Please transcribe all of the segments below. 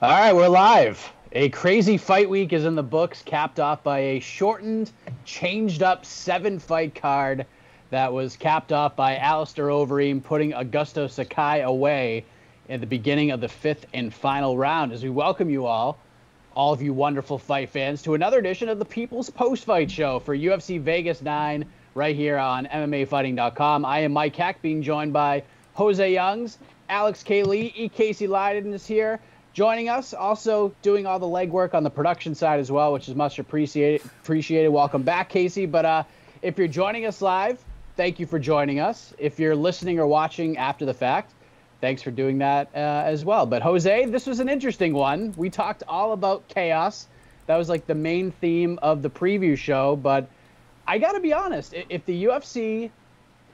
All right, we're live. A crazy fight week is in the books, capped off by a shortened, changed-up seven-fight card that was capped off by Alistair Overeem putting Augusto Sakai away at the beginning of the fifth and final round. As we welcome you all of you wonderful fight fans, to another edition of the People's Post-Fight Show for UFC Vegas 9 right here on MMAfighting.com. I am Mike Heck, being joined by Jose Youngs, Alex K. Lee, E. Casey Lydon is here. Joining us, also doing all the legwork on the production side as well, which is much appreciated. Welcome back, Casey. But if you're joining us live, thank you for joining us. If you're listening or watching after the fact, thanks for doing that as well. But Jose, this was an interesting one. We talked all about chaos. That was like the main theme of the preview show. But I got to be honest, if the UFC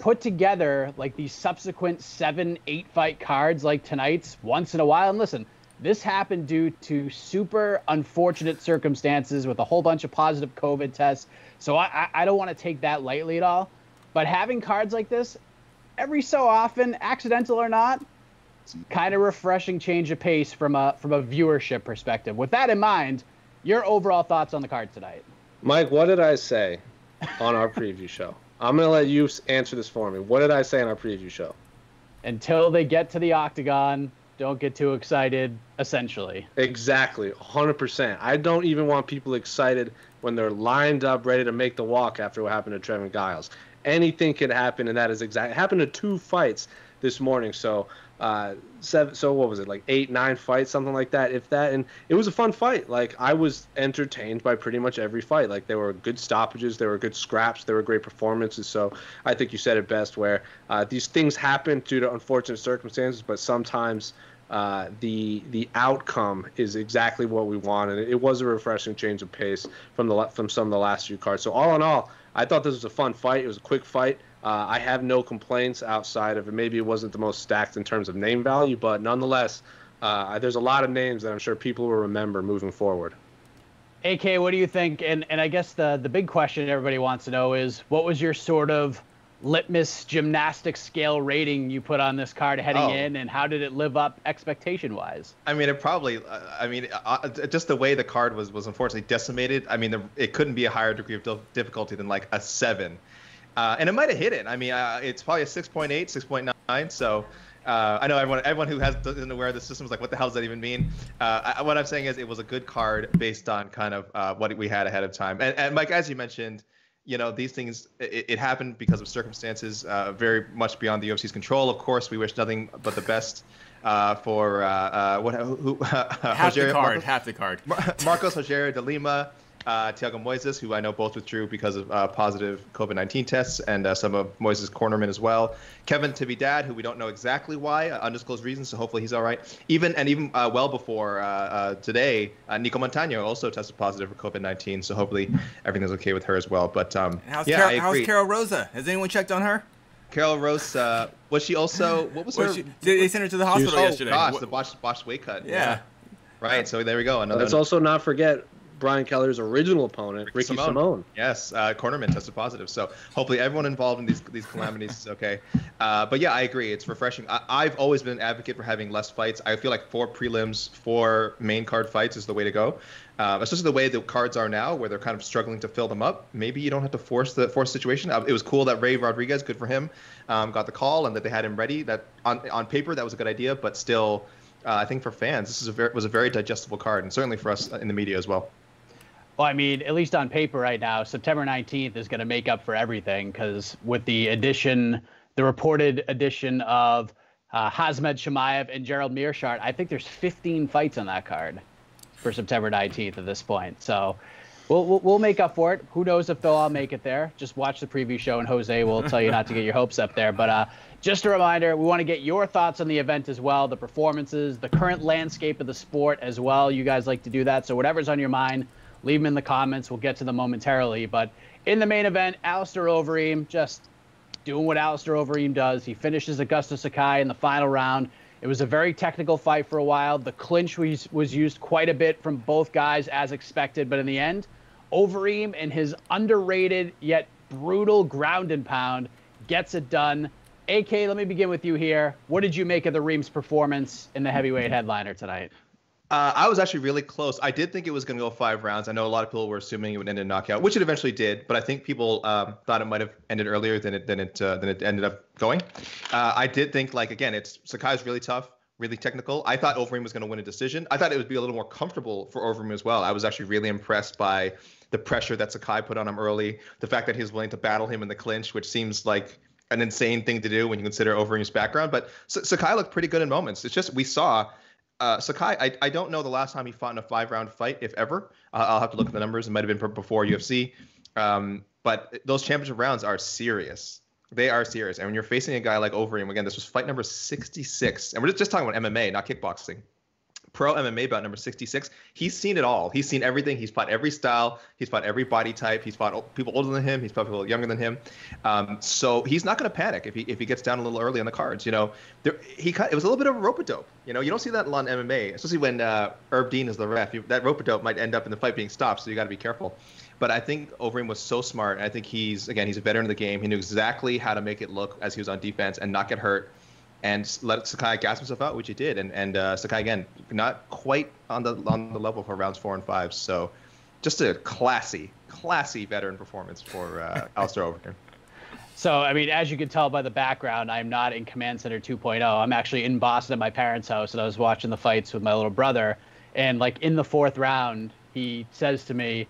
put together like these subsequent 7-8 fight cards like tonight's once in a while, and listen, this happened due to super unfortunate circumstances with a whole bunch of positive COVID tests. So I don't want to take that lightly at all. But having cards like this, every so often, accidental or not, it's kind of refreshing change of pace from a viewership perspective. With that in mind, your overall thoughts on the card tonight. Mike, what did I say on our preview show? I'm going to let you answer this for me. What did I say on our preview show? Until they get to the octagon, don't get too excited, essentially. Exactly, 100%. I don't even want people excited when they're lined up, ready to make the walk after what happened to Trevin Giles. Anything could happen, and that is exactly. It happened to two fights this morning, so what was it, like 8-9 fights, something like that, if that. And it was a fun fight. Like, I was entertained by pretty much every fight. Like, there were good stoppages, there were good scraps, there were great performances. So I think you said it best, where these things happen due to unfortunate circumstances, but sometimes the outcome is exactly what we want, and it was a refreshing change of pace from some of the last few cards. So all in all, I thought this was a fun fight. It was a quick fight. I have no complaints outside of it. Maybe it wasn't the most stacked in terms of name value, but nonetheless, there's a lot of names that I'm sure people will remember moving forward. AK, what do you think? And I guess the big question everybody wants to know is, what was your sort of litmus gymnastic scale rating you put on this card heading in, and how did it live up expectation-wise? I mean, it probably, just the way the card was unfortunately decimated. I mean, it couldn't be a higher degree of difficulty than like a 7. And it might have hit it. I mean, it's probably a 6.8, 6.9. So I know everyone who isn't aware of the system is like, what the hell does that even mean? What I'm saying is, it was a good card based on kind of what we had ahead of time. And Mike, as you mentioned, you know, these things, it happened because of circumstances very much beyond the UFC's control. Of course, we wish nothing but the best for half the card. Marcos Rogerio de Lima, Tiago Moisés, who I know both withdrew because of positive COVID-19 tests, and some of Moisés' cornermen as well. Kevin Tibidad, who we don't know exactly why, undisclosed reasons, so hopefully he's all right. Even well before today, Nico Montano also tested positive for COVID-19, so hopefully everything's okay with her as well. But how's Carol Rosa? Has anyone checked on her? Carol Rosa, was she also? What was her? They sent her to the hospital yesterday. Oh gosh, the botched weight cut. Yeah. Right. So there we go. Another. Let's also not forget Brian Keller's original opponent, Ricky Simón. Yes, cornerman tested positive. So hopefully everyone involved in these calamities is okay. But yeah, I agree. It's refreshing. I've always been an advocate for having less fights. I feel like 4 prelims, 4 main card fights is the way to go. Especially the way the cards are now, where they're kind of struggling to fill them up. Maybe you don't have to force the situation. It was cool that Ray Rodriguez, good for him, got the call and that they had him ready. That on paper, that was a good idea, but still, I think for fans, this was a very digestible card, and certainly for us in the media as well. Well, I mean, at least on paper right now, September 19th is going to make up for everything, because with the reported addition of Khamzat Chimaev and Gerald Meerschaert, I think there's 15 fights on that card for September 19th at this point. So we'll make up for it. Who knows if they'll all make it there? Just watch the preview show, and Jose will tell you not to get your hopes up there. But just a reminder, we want to get your thoughts on the event as well, the performances, the current landscape of the sport as well. You guys like to do that, so whatever's on your mind, leave them in the comments. We'll get to them momentarily. But in the main event, Alistair Overeem just doing what Alistair Overeem does. He finishes Augusto Sakai in the final round. It was a very technical fight for a while. The clinch was used quite a bit from both guys, as expected. But in the end, Overeem and his underrated yet brutal ground and pound gets it done. AK, let me begin with you here. What did you make of the Reem's performance in the heavyweight headliner tonight? I was actually really close. I did think it was going to go 5 rounds. I know a lot of people were assuming it would end in knockout, which it eventually did. But I think people thought it might have ended earlier than it ended up going. I did think, like, again, it's Sakai's really tough, really technical. I thought Overeem was going to win a decision. I thought it would be a little more comfortable for Overeem as well. I was actually really impressed by the pressure that Sakai put on him early, the fact that he was willing to battle him in the clinch, which seems like an insane thing to do when you consider Overeem's background. But Sakai looked pretty good in moments. It's just we saw Sakai, I don't know the last time he fought in a 5-round fight, if ever. I'll have to look at the numbers. It might have been before UFC. But those championship rounds are serious. They are serious. And when you're facing a guy like Overeem, again, this was fight number 66. And we're just talking about MMA, not kickboxing. Pro MMA bout number 66. He's seen it all. He's seen everything. He's fought every style. He's fought every body type. He's fought people older than him. He's fought people younger than him. So he's not going to panic if he gets down a little early on the cards. You know, it was a little bit of a rope-a-dope. You know, you don't see that a lot in MMA, especially when Herb Dean is the ref. That rope-a-dope might end up in the fight being stopped, so you got to be careful. But I think Overeem was so smart. I think he's a veteran of the game. He knew exactly how to make it look as he was on defense and not get hurt and let Sakai gas himself out, which he did. And Sakai, again, not quite on the level for rounds 4 and 5. So just a classy veteran performance for Alistair Overeem. So, I mean, as you can tell by the background, I'm not in Command Center 2.0. I'm actually in Boston at my parents' house, and I was watching the fights with my little brother. And, like, in the 4th round, he says to me,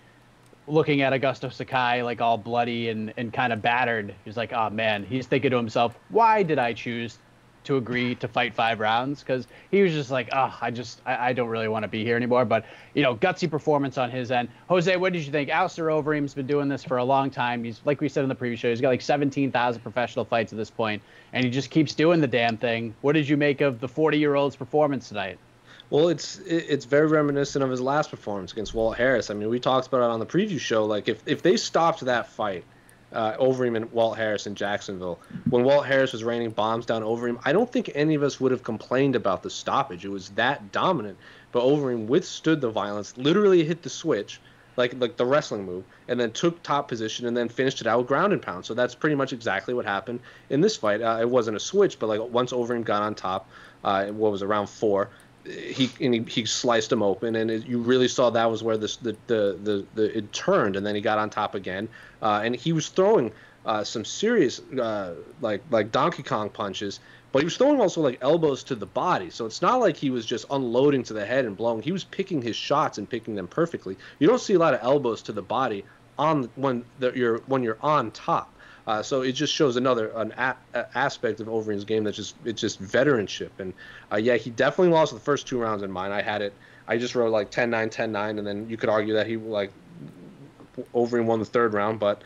looking at Augusto Sakai, like, all bloody and kind of battered, he's like, oh, man. He's thinking to himself, why did I choose to agree to fight 5 rounds? Because he was just like, oh, I don't really want to be here anymore. But, you know, gutsy performance on his end. Jose, what did you think? Alistair Overeem's been doing this for a long time. He's, like we said in the previous show, he's got like 17,000 professional fights at this point, and he just keeps doing the damn thing. What did you make of the 40-year-old's performance tonight? Well, it's very reminiscent of his last performance against Walt Harris. I mean, we talked about it on the preview show. Like, if they stopped that fight, Overeem and Walt Harris in Jacksonville, when Walt Harris was raining bombs down Overeem, I don't think any of us would have complained about the stoppage. It was that dominant. But Overeem withstood the violence, literally hit the switch, like the wrestling move, and then took top position and then finished it out with ground and pound. So that's pretty much exactly what happened in this fight. It wasn't a switch, but, like, once Overeem got on top, what was it, round 4, he sliced him open, and you really saw that was where it turned, and then he got on top again, and he was throwing some serious like Donkey Kong punches, but he was throwing also like elbows to the body. So it's not like he was just unloading to the head and blowing. He was picking his shots and picking them perfectly. You don't see a lot of elbows to the body when you're on top. So it just shows another aspect of Overeem's game that's just veteranship. And yeah, he definitely lost the first 2 rounds in mine. I had it. I just wrote like 10-9, 10-9, and then you could argue that he like Overeem won the 3rd round. But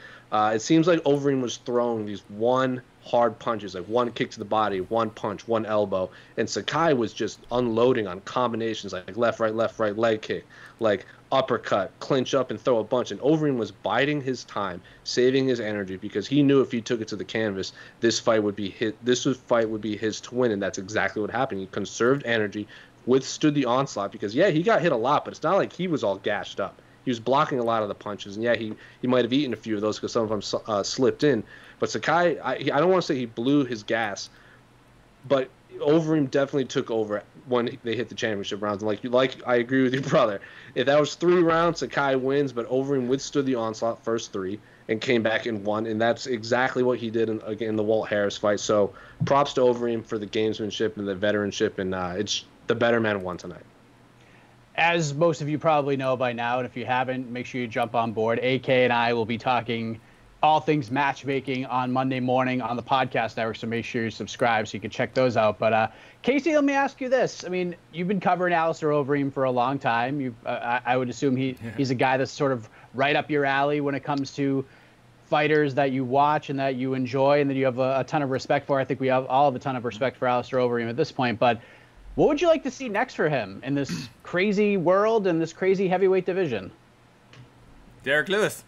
it seems like Overeem was throwing these one hard punches, like one kick to the body, one punch, one elbow, and Sakai was just unloading on combinations like left, right, leg kick, like uppercut, clinch up and throw a bunch. And Overeem was biding his time, saving his energy, because he knew if he took it to the canvas, this fight would be his to win, and that's exactly what happened. He conserved energy, withstood the onslaught, because yeah, he got hit a lot, but it's not like he was all gashed up. He was blocking a lot of the punches, and yeah, he might have eaten a few of those because some of them slipped in. But Sakai, I don't want to say he blew his gas, but Overeem definitely took over when they hit the championship rounds. And I agree with your brother. If that was 3 rounds, Sakai wins, but Overeem withstood the onslaught first 3 and came back and won, and that's exactly what he did in the Walt Harris fight. So props to Overeem for the gamesmanship and the veteranship, and it's the better man won tonight. As most of you probably know by now, and if you haven't, make sure you jump on board. AK and I will be talking all things matchmaking on Monday morning on the podcast network, so make sure you subscribe so you can check those out. But, Casey, let me ask you this. I mean, you've been covering Alistair Overeem for a long time. I would assume he's a guy that's sort of right up your alley when it comes to fighters that you watch and that you enjoy and that you have a ton of respect for. I think we all have a ton of respect for Alistair Overeem at this point, but what would you like to see next for him in this crazy world and this crazy heavyweight division? Derek Lewis.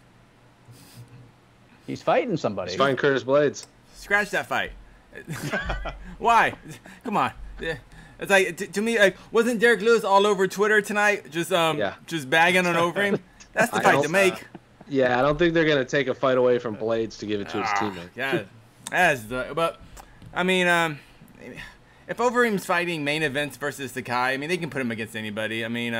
He's fighting somebody. He's fighting Curtis Blaydes. Scratch that fight. Why? Come on. It's like, to me, like, wasn't Derek Lewis all over Twitter tonight, just bagging on Overeem? That's the fight to make. Yeah, I don't think they're gonna take a fight away from Blaydes to give it to his teammate. Yeah, but I mean. if Overeem's fighting main events versus Sakai, I mean, they can put him against anybody. I mean,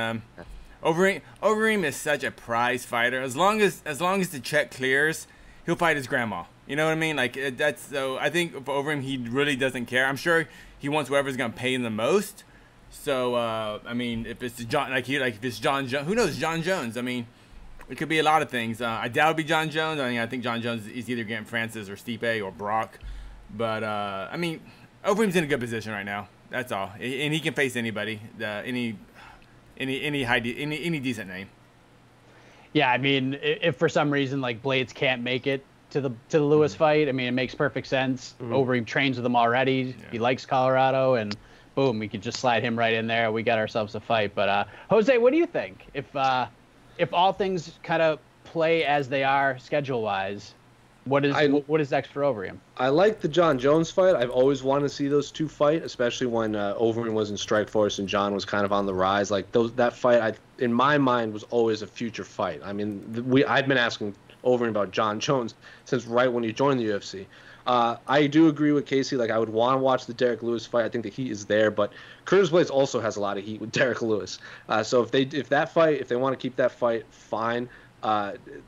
Overeem is such a prize fighter. As long as the check clears, he'll fight his grandma. You know what I mean? Like, that's so. I think for Overeem, he really doesn't care. I'm sure he wants whoever's gonna pay him the most. So I mean, if it's John, if it's Jon Jones, who knows? Jon Jones. I mean, it could be a lot of things. I doubt it'd be Jon Jones. I mean, I think Jon Jones is either getting Francis or Stipe or Brock. But I mean, Overeem's in a good position right now. That's all, and he can face anybody, any decent name. Yeah, I mean, if for some reason like Blaydes can't make it to the Lewis fight, I mean, it makes perfect sense. Overeem trains with him already. Yeah. He likes Colorado, and boom, we could just slide him right in there. We got ourselves a fight. But Jose, what do you think if all things kind of play as they are schedule-wise? What is next for Overeem? I like the Jon Jones fight. I've always wanted to see those two fight, especially when Overeem was in Strikeforce and Jon was kind of on the rise. Like that fight, in my mind, was always a future fight. I mean, I've been asking Overeem about Jon Jones since right when he joined the UFC. I do agree with Casey. Like, I would want to watch the Derek Lewis fight. I think the heat is there, but Curtis Blaydes also has a lot of heat with Derek Lewis. So if they want to keep that fight, fine.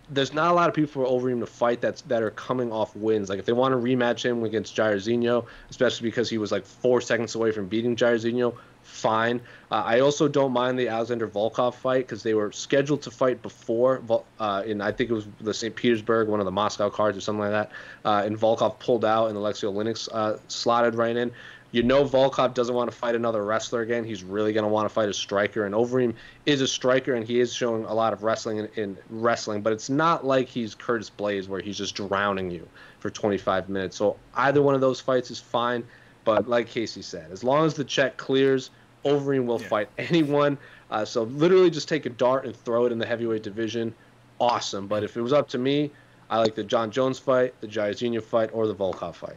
There's not a lot of people for Overeem to fight that are coming off wins. Like, if they want to rematch him against Jairzinho, especially because he was like 4 seconds away from beating Jairzinho, fine. I also don't mind the Alexander Volkov fight because they were scheduled to fight before, and I think it was the St. Petersburg, one of the Moscow cards or something like that, and Volkov pulled out and Alexei Oleinik slotted right in. You know, Volkov doesn't want to fight another wrestler again. He's really going to want to fight a striker, and Overeem is a striker, and he is showing a lot of wrestling in wrestling, but it's not like he's Curtis Blaydes where he's just drowning you for 25 minutes. So either one of those fights is fine, but like Casey said, as long as the check clears, Overeem will fight anyone. So literally just take a dart and throw it in the heavyweight division. Awesome. But if it was up to me, I like the Jon Jones fight, the Jairzinho fight, or the Volkov fight.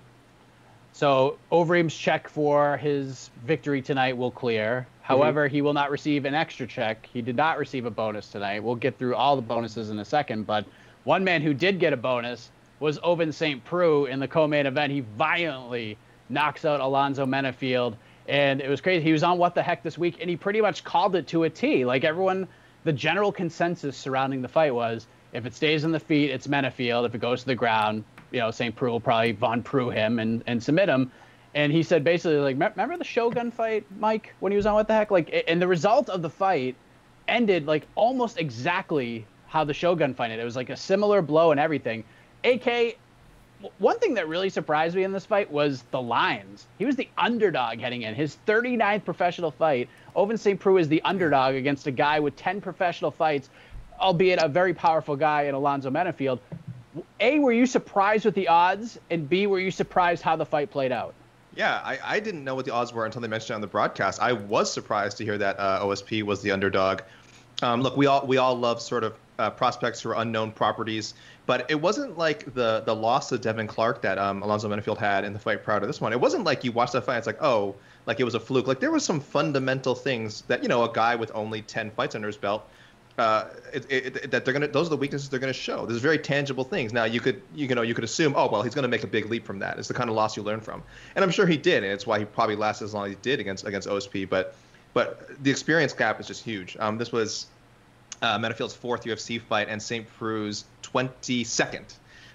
So Overeem's check for his victory tonight will clear. However, he will not receive an extra check. He did not receive a bonus tonight. We'll get through all the bonuses in a second. But one man who did get a bonus was Ovince Saint Preux in the co-main event. He violently knocks out Alonzo Menifield. And it was crazy. He was on What the Heck this week, and he pretty much called it to a T. Like, everyone, the general consensus surrounding the fight was, if it stays on the feet, it's Menifield. If it goes to the ground, you know, St. Preux will probably Von Preux him and submit him. And he said basically, like, remember the Shogun fight, Mike, when he was on What the Heck? Like, and the result of the fight ended, like, almost exactly how the Shogun fight ended. It was, like, a similar blow and everything. AK, one thing that really surprised me in this fight was the lines. He was the underdog heading in. His 39th professional fight, Ovince Saint Preux is the underdog against a guy with 10 professional fights, albeit a very powerful guy in Alonzo Menifield. A, were you surprised with the odds? And B, were you surprised how the fight played out? Yeah, I didn't know what the odds were until they mentioned it on the broadcast. I was surprised to hear that OSP was the underdog. Look, we all love sort of prospects who are unknown properties, but it wasn't like the loss of Devin Clark that Alonzo Menifield had in the fight prior to this one. It wasn't like you watched that fight and it's like, oh, like it was a fluke. Like, there were some fundamental things that, you know, a guy with only 10 fights under his belt, that they're gonna, those are the weaknesses they're gonna show. There's very tangible things. Now you could assume, oh well, he's gonna make a big leap from that. It's the kind of loss you learn from, and I'm sure he did, and it's why he probably lasted as long as he did against OSP. But the experience gap is just huge. This was Menifield's 4th UFC fight and Saint Preux's 22nd.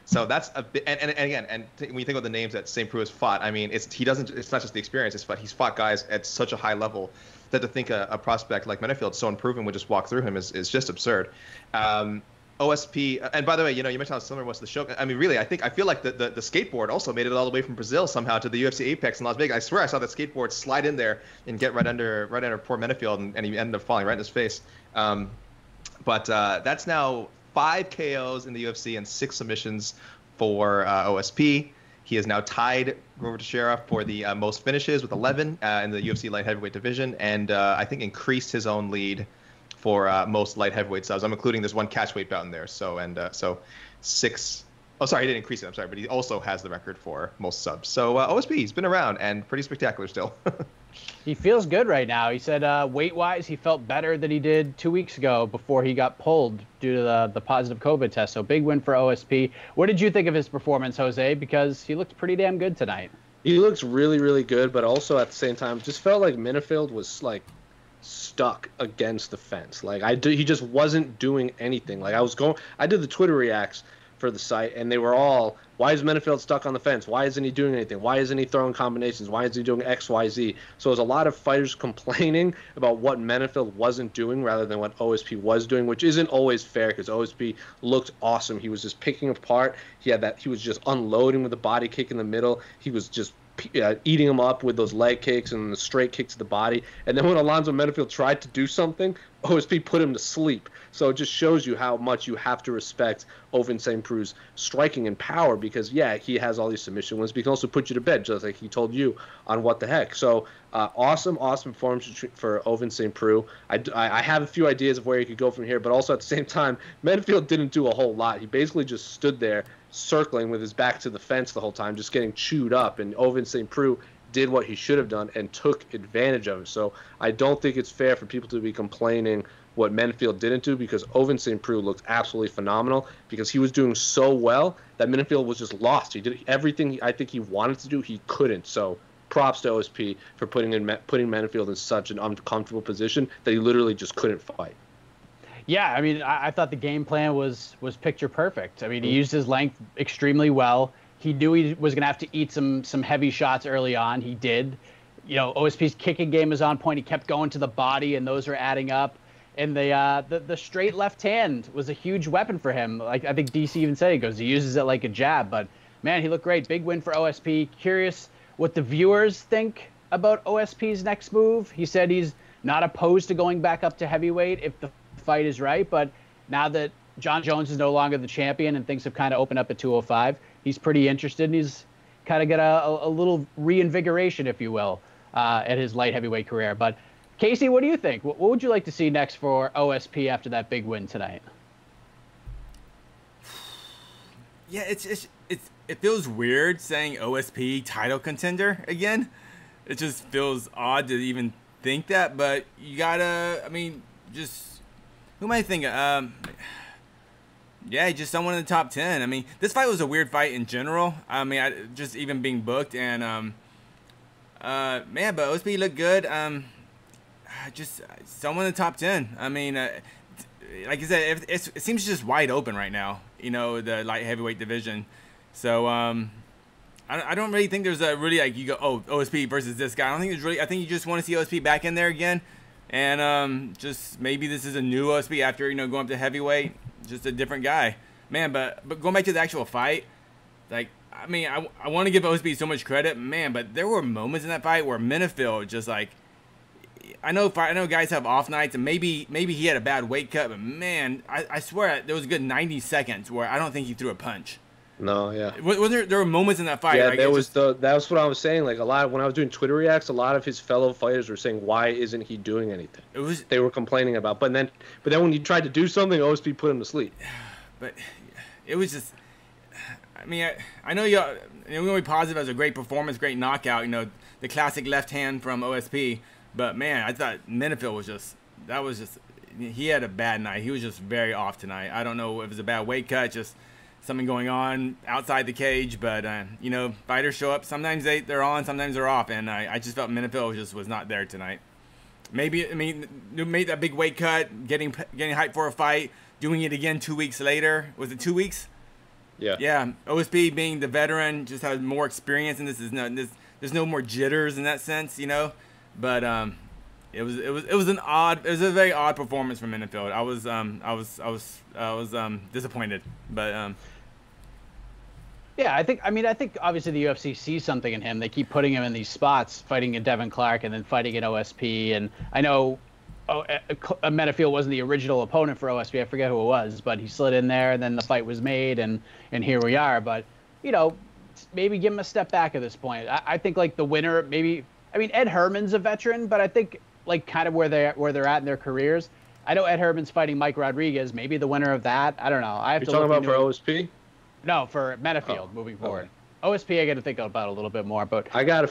So that's a bit, and again, and when you think about the names that Saint Preux has fought, I mean, it's not just the experience, it's he's fought guys at such a high level that to think a prospect like Menifield, so unproven, would just walk through him is just absurd. OSP, and by the way, you know, you mentioned how similar was the show. I mean, really, I feel like the skateboard also made it all the way from Brazil somehow to the UFC Apex in Las Vegas. I swear I saw that skateboard slide in there and get right under poor Menifield, and he ended up falling right in his face. But that's now 5 KOs in the UFC and 6 submissions for OSP. He is now tied Grover Teixeira for the most finishes with 11 in the UFC light heavyweight division, and I think increased his own lead for most light heavyweight subs. I'm including this one catchweight bout in there. So 6. Oh, sorry, he didn't increase it. I'm sorry, but he also has the record for most subs. So OSP, he's been around and pretty spectacular still. He feels good right now. He said weight-wise, he felt better than he did 2 weeks ago before he got pulled due to the positive COVID test. So big win for OSP. What did you think of his performance, Jose? Because he looked pretty damn good tonight. He looks really, really good, but also at the same time, just felt like Menifield was like stuck against the fence. Like he just wasn't doing anything. Like I did the Twitter reacts for the site, and they were all, why is Menifield stuck on the fence? Why isn't he doing anything? Why isn't he throwing combinations? Why isn't he doing X, Y, Z? So it was a lot of fighters complaining about what Menifield wasn't doing rather than what OSP was doing, which isn't always fair because OSP looked awesome. He was just picking apart. He was just unloading with the body kick in the middle. He was just eating him up with those leg kicks and the straight kicks to the body. And then when Alonzo Menifield tried to do something, OSP put him to sleep. So it just shows you how much you have to respect Ovince Saint Preux's striking and power because, yeah, he has all these submission wins, but he can also put you to bed, just like he told you on What the Heck. So awesome, awesome performance for Ovince Saint Preux. I have a few ideas of where he could go from here, but also at the same time, Menifield didn't do a whole lot. He basically just stood there circling with his back to the fence the whole time, just getting chewed up, and Ovince Saint Preux did what he should have done and took advantage of it. So I don't think it's fair for people to be complaining what Menifield didn't do because Ovince Saint Preux looked absolutely phenomenal because he was doing so well that Menifield was just lost. He did everything I think he wanted to do. He couldn't. So props to OSP for putting Menifield in such an uncomfortable position that he literally just couldn't fight. Yeah, I mean, I thought the game plan was picture perfect. I mean, he used his length extremely well. He knew he was going to have to eat some heavy shots early on. He did. You know, OSP's kicking game was on point. He kept going to the body, and those are adding up. And the straight left hand was a huge weapon for him. Like I think DC even said, he uses it like a jab. But, man, he looked great. Big win for OSP. Curious what the viewers think about OSP's next move. He said he's not opposed to going back up to heavyweight if the fight is right. But now that Jon Jones is no longer the champion and things have kind of opened up at 205, he's pretty interested, and he's kind of got a little reinvigoration, if you will, at his light heavyweight career. But, Casey, what do you think? What would you like to see next for OSP after that big win tonight? Yeah, it feels weird saying OSP title contender again. It just feels odd to even think that, but you got to, I mean, just, who am I thinking? Yeah, just someone in the top 10. I mean, this fight was a weird fight in general. I mean, just even being booked. And, man, but OSP looked good. Just someone in the top 10. I mean, like I said, it seems just wide open right now, you know, the light heavyweight division. So, I don't really think there's a really, like, you go, oh, OSP versus this guy. I don't think there's really, I think you just want to see OSP back in there again. And just maybe this is a new OSP after, you know, going up to heavyweight. Just a different guy, man. But going back to the actual fight, like, I mean, I want to give OSP so much credit, man, but there were moments in that fight where Menifield just, like, I know guys have off nights, and maybe he had a bad weight cut, but, man, I swear there was a good 90 seconds where I don't think he threw a punch. No, yeah. There were moments in that fight. Yeah, right? That was what I was saying. Like, a lot, when I was doing Twitter reacts, a lot of his fellow fighters were saying, "Why isn't he doing anything?" They were complaining about. But then when he tried to do something, OSP put him to sleep. But it was just, I mean, I know y'all, you know, we're gonna be positive as a great performance, great knockout. You know, the classic left hand from OSP. But, man, I thought Menifield was just, he had a bad night. He was just very off tonight. I don't know if it was a bad weight cut, just something going on outside the cage, but, you know, fighters show up. Sometimes they're on, sometimes they're off, and I just felt Menifield just was not there tonight. Maybe, I mean, made that big weight cut, getting hyped for a fight, doing it again 2 weeks later. Was it 2 weeks? Yeah. Yeah, OSP being the veteran just has more experience, and there's no more jitters in that sense, you know. But it was a very odd performance from Menifield. I was disappointed, but yeah, I think obviously the UFC sees something in him. They keep putting him in these spots, fighting in Devin Clark and then fighting in OSP. And I know Menifield wasn't the original opponent for OSP. I forget who it was, but he slid in there, and then the fight was made, and here we are. But, you know, maybe give him a step back at this point. I think, like, the winner, maybe, I mean, Ed Herman's a veteran, but I think, like, kind of where they're at in their careers. I know Ed Herman's fighting Mike Rodriguez, maybe the winner of that. I don't know. You're talking about for OSP? No, for Menifield moving forward. Okay. OSP, I got to think about a little bit more. But I got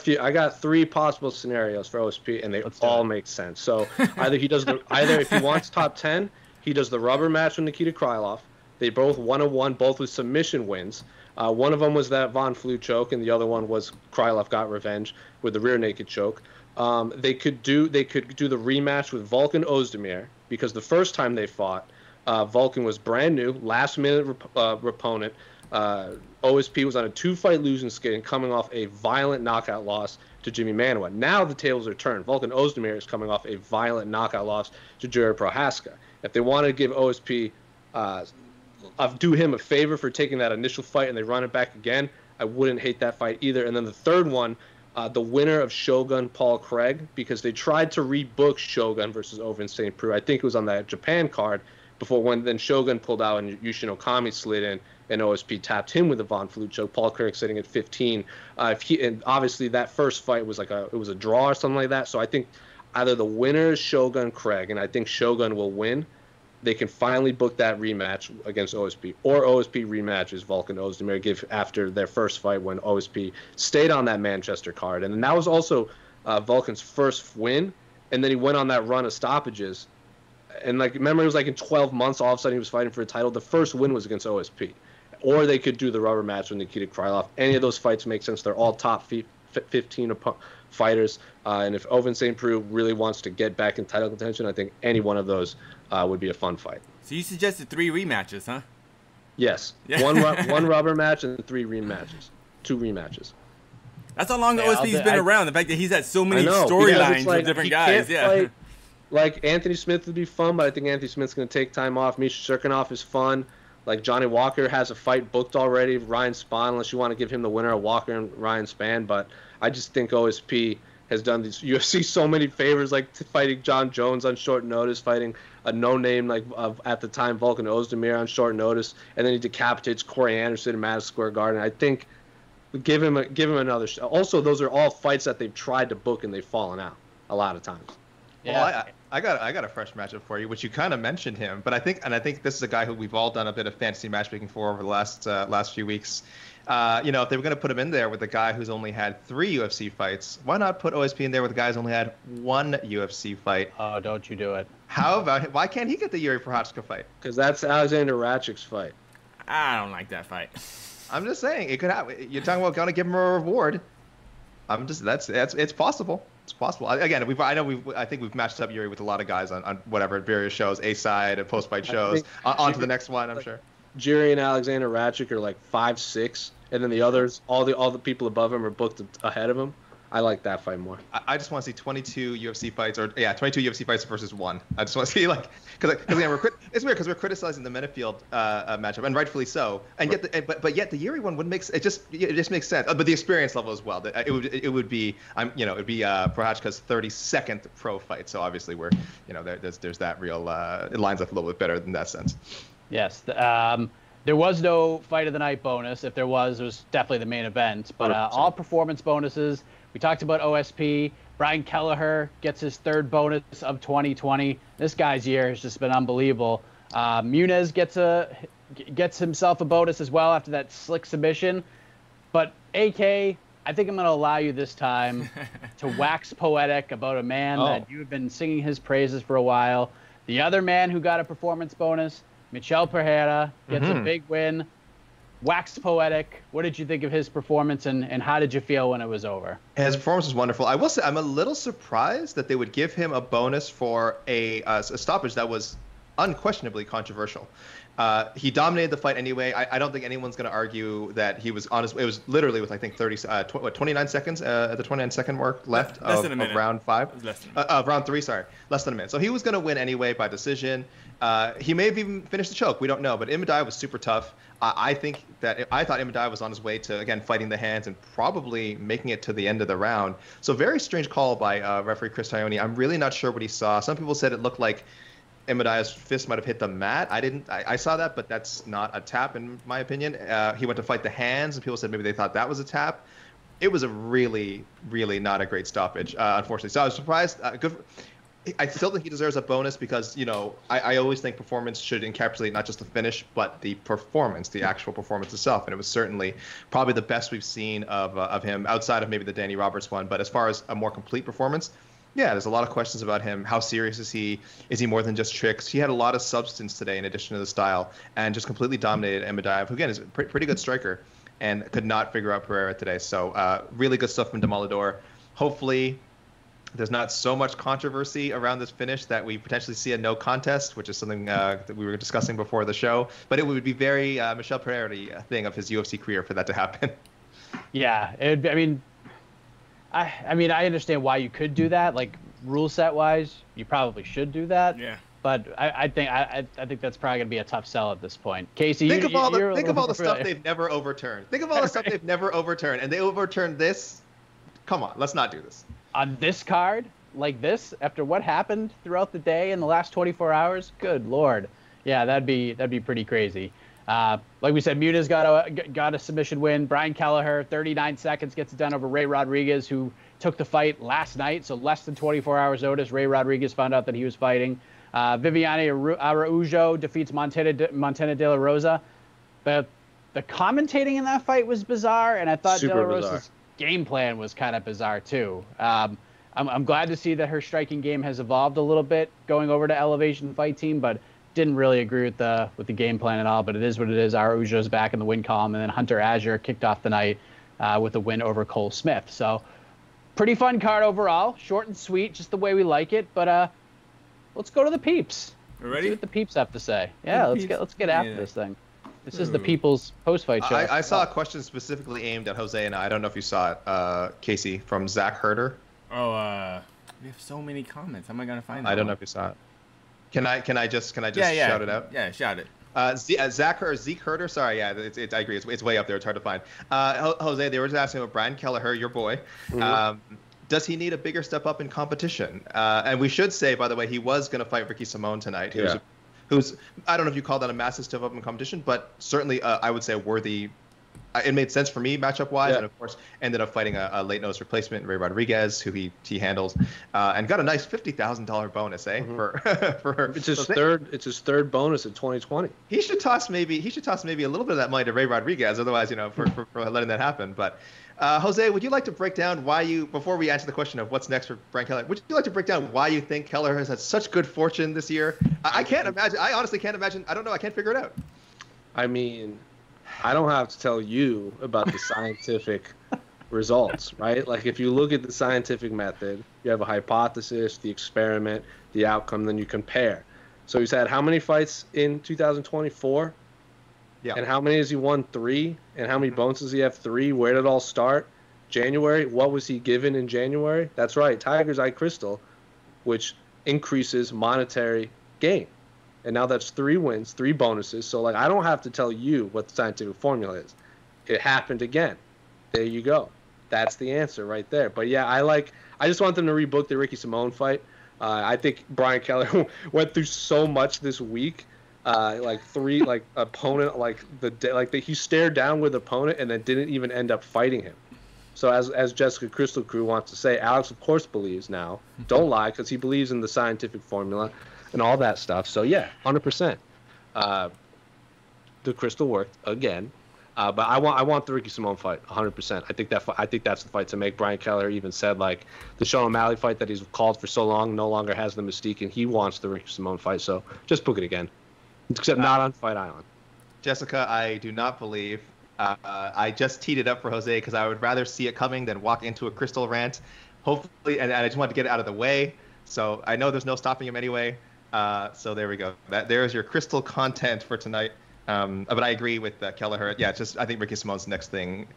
three possible scenarios for OSP, and they all make sense. So either if he wants top 10, he does the rubber match with Nikita Krylov. They both 101, both with submission wins. One of them was that Von Flue choke, and the other one was Krylov got revenge with the rear naked choke. They could do the rematch with Volkan Oezdemir, because the first time they fought, Volkan was brand new, last-minute opponent. OSP was on a two-fight losing skid and coming off a violent knockout loss to Jimmy Manoa. Now the tables are turned. Volkan Oezdemir is coming off a violent knockout loss to Jerry Prohaska. If they want to give OSP, do him a favor for taking that initial fight and they run it back again, I wouldn't hate that fight either. And then the third one, the winner of Shogun, Paul Craig, because they tried to rebook Shogun versus Ovince Saint Preux. I think it was on that Japan card before, when then Shogun pulled out and Yushin Okami slid in and OSP tapped him with a Von Flue choke. Paul Craig sitting at 15. And obviously that first fight was a draw or something like that. So I think either the winner is Shogun Craig, and I think Shogun will win. They can finally book that rematch against OSP, or OSP rematches Volkan Oezdemir after their first fight when OSP stayed on that Manchester card. And that was also Volkan's first win, and then he went on that run of stoppages. And remember, it was in 12 months, all of a sudden he was fighting for a title. The first win was against OSP. Or they could do the rubber match with Nikita Krylov. Any of those fights make sense. They're all top 15 fighters. And if Ovince Saint Preux really wants to get back in title contention, I think any one of those would be a fun fight. So you suggested 3 rematches, huh? Yes. Yeah. One rubber match and 3 rematches. 2 rematches. That's how long OSP's been around. The fact that he's had so many storylines with different guys. Yeah. Anthony Smith would be fun, but I think Anthony Smith's going to take time off. Misha Serkinov is fun. Johnny Walker has a fight booked already. Ryan Spann, unless you want to give him the winner of Walker and Ryan Spann. But I just think OSP has done these UFC so many favors, fighting Jon Jones on short notice, fighting a no-name at the time Volkan Oezdemir on short notice, and then he decapitates Corey Anderson in Madison Square Garden. I think give him another shot. Also, those are all fights that they've tried to book and they've fallen out a lot of times. Yeah. Well, I got a fresh matchup for you, which you kind of mentioned him, but I think this is a guy who we've all done a bit of fantasy matchmaking for over the last few weeks. If they were going to put him in there with a guy who's only had 3 UFC fights, why not put OSP in there with guys who's only had 1 UFC fight? Oh, don't you do it. How about, why can't he get the Yuri Prochazka fight? Because that's Alexander Ratchik's fight. I don't like that fight. I'm just saying, it could happen. You're talking about going to give him a reward. It's possible. It's possible. Again, I think we've matched up Yuri with a lot of guys on whatever, various shows, A-side and post-fight shows. On to the next one, I'm sure. Jiri and Alexander Ratchik are 5'6", and then the others, all the people above him are booked ahead of him. I like that fight more. I just want to see 22 UFC fights, 22 UFC fights versus 1. I just want to see it's weird because we're criticizing the Menifield matchup, and rightfully so. But yet the Yuri one would make it just makes sense. But the experience level as well. It would be Prochazka's 32nd pro fight. So obviously there's that real it lines up a little bit better in that sense. Yes. There was no fight of the night bonus. If there was, it was definitely the main event. But all performance bonuses. We talked about OSP. Brian Kelleher gets his 3rd bonus of 2020. This guy's year has just been unbelievable. Munez gets himself a bonus as well after that slick submission. But AK, I think I'm going to allow you this time to wax poetic about a man that you've been singing his praises for a while. The other man who got a performance bonus, Michel Pereira, gets a big win. Wax poetic. What did you think of his performance, and how did you feel when it was over? His performance was wonderful. I will say I'm a little surprised that they would give him a bonus for a stoppage that was unquestionably controversial. He dominated the fight anyway. I don't think anyone's going to argue that he was honest. It was literally with, I think, 29 seconds at the 29-second mark left of round 5. Of round 3, sorry. Less than a minute. So he was going to win anyway by decision. He may have even finished the choke. We don't know. But Imadaev was super tough. I thought Imadaev was on his way to, again, fighting the hands and probably making it to the end of the round. So very strange call by referee Chris Tione. I'm really not sure what he saw. Some people said it looked like Imadaev's fist might have hit the mat. I saw that, but that's not a tap in my opinion. He went to fight the hands, and people said maybe they thought that was a tap. It was a really, really not a great stoppage, unfortunately. So I was surprised. I still think he deserves a bonus because, I always think performance should encapsulate not just the finish, but the performance, the actual performance itself. And it was certainly probably the best we've seen of him outside of maybe the Danny Roberts one. But as far as a more complete performance, yeah, there's a lot of questions about him. How serious is he? Is he more than just tricks? He had a lot of substance today in addition to the style, and just completely dominated Imadaev, who, again, is a pretty good striker. and could not figure out Pereira today. So really good stuff from Demolador. Hopefully there's not so much controversy around this finish that we potentially see a no contest, which is something that we were discussing before the show. But it would be very Michel Pereira thing of his UFC career for that to happen. Yeah, it'd be, I mean, I understand why you could do that. Like rule set wise, you probably should do that. Yeah. But I think that's probably gonna be a tough sell at this point. Casey, think of all the stuff they've never overturned. Think of all the stuff they've never overturned, and they overturned this. Come on, let's not do this. On this card, like this, after what happened throughout the day in the last 24 hours, good Lord. Yeah, that'd be pretty crazy. Like we said, Muda's got a submission win. Brian Kelleher, 39 seconds, gets it done over Ray Rodriguez, who took the fight last night. So less than 24 hours notice, Ray Rodriguez found out that he was fighting. Viviane Araújo defeats Montana De La Rosa. The commentating in that fight was bizarre, and I thought De La Rosa's game plan was kind of bizarre too. I'm glad to see that her striking game has evolved a little bit going over to Elevation Fight Team, but didn't really agree with the game plan at all. But it is what it is. Araujo's back in the win column, and then Hunter Azure kicked off the night with a win over Cole Smith. So pretty fun card overall, short and sweet, just the way we like it. But let's go to the peeps. You ready? Let's see what the peeps have to say. Yeah, let's get after this thing. This is the People's Post-Fight Show. I saw a question specifically aimed at Jose, and I don't know if you saw it, Casey, from Zach Herder. Oh, we have so many comments. How am I gonna find? I don't know if you saw it. Can I just shout it out? Yeah, shout it. Zeke Herder. Sorry, yeah, I agree. It's way up there. It's hard to find. Jose, they were just asking about Brian Kelleher, your boy. Mm-hmm. Does he need a bigger step up in competition? And we should say, by the way, he was going to fight Ricky Simón tonight. Yeah. Who's, I don't know if you call that a massive step up in competition, but certainly I would say a worthy. It made sense for me matchup-wise, and of course ended up fighting a late-nose replacement, Ray Rodriguez, who he handles, and got a nice $50,000 bonus, for it's his third bonus in 2020. He should toss maybe a little bit of that money to Ray Rodriguez, otherwise, for letting that happen. But Jose, would you like to break down why you, before we answer the question of what's next for Brian Keller, would you like to break down why you think Keller has had such good fortune this year? I can't imagine. I honestly can't imagine. I don't know. I can't figure it out. I mean, I don't have to tell you about the scientific results, right? Like, if you look at the scientific method, you have a hypothesis, the experiment, the outcome, then you compare. So he's had how many fights in 2024? Yeah. And how many has he won? 3? And how many bones does he have? 3? Where did it all start? January? What was he given in January? That's right, Tiger's Eye Crystal, which increases monetary gain. And now that's 3 wins, 3 bonuses. So, like, I don't have to tell you what the scientific formula is. It happened again. There you go. That's the answer right there. But, yeah, I just want them to rebook the Ricky Simón fight. I think Brian Keller went through so much this week. He stared down with opponent and then didn't even end up fighting him. So as Jessica Crystal Crew wants to say, Alex, of course, believes now. Don't lie, because he believes in the scientific formula and all that stuff. So, yeah, 100%. The crystal worked again. But I want the Ricky Simón fight, 100%. I think that's the fight to make. Brian Keller even said, like, the Sean O'Malley fight that he's called for so long no longer has the mystique, and he wants the Ricky Simón fight. So just book it again, except not on Fight Island. Jessica, I do not believe. I just teed it up for Jose because I would rather see it coming than walk into a crystal rant. Hopefully, and I just wanted to get it out of the way. So I know there's no stopping him anyway. So there we go. There is your crystal content for tonight. But I agree with Kelleher. Yeah, I think Ricky Simone's next thing.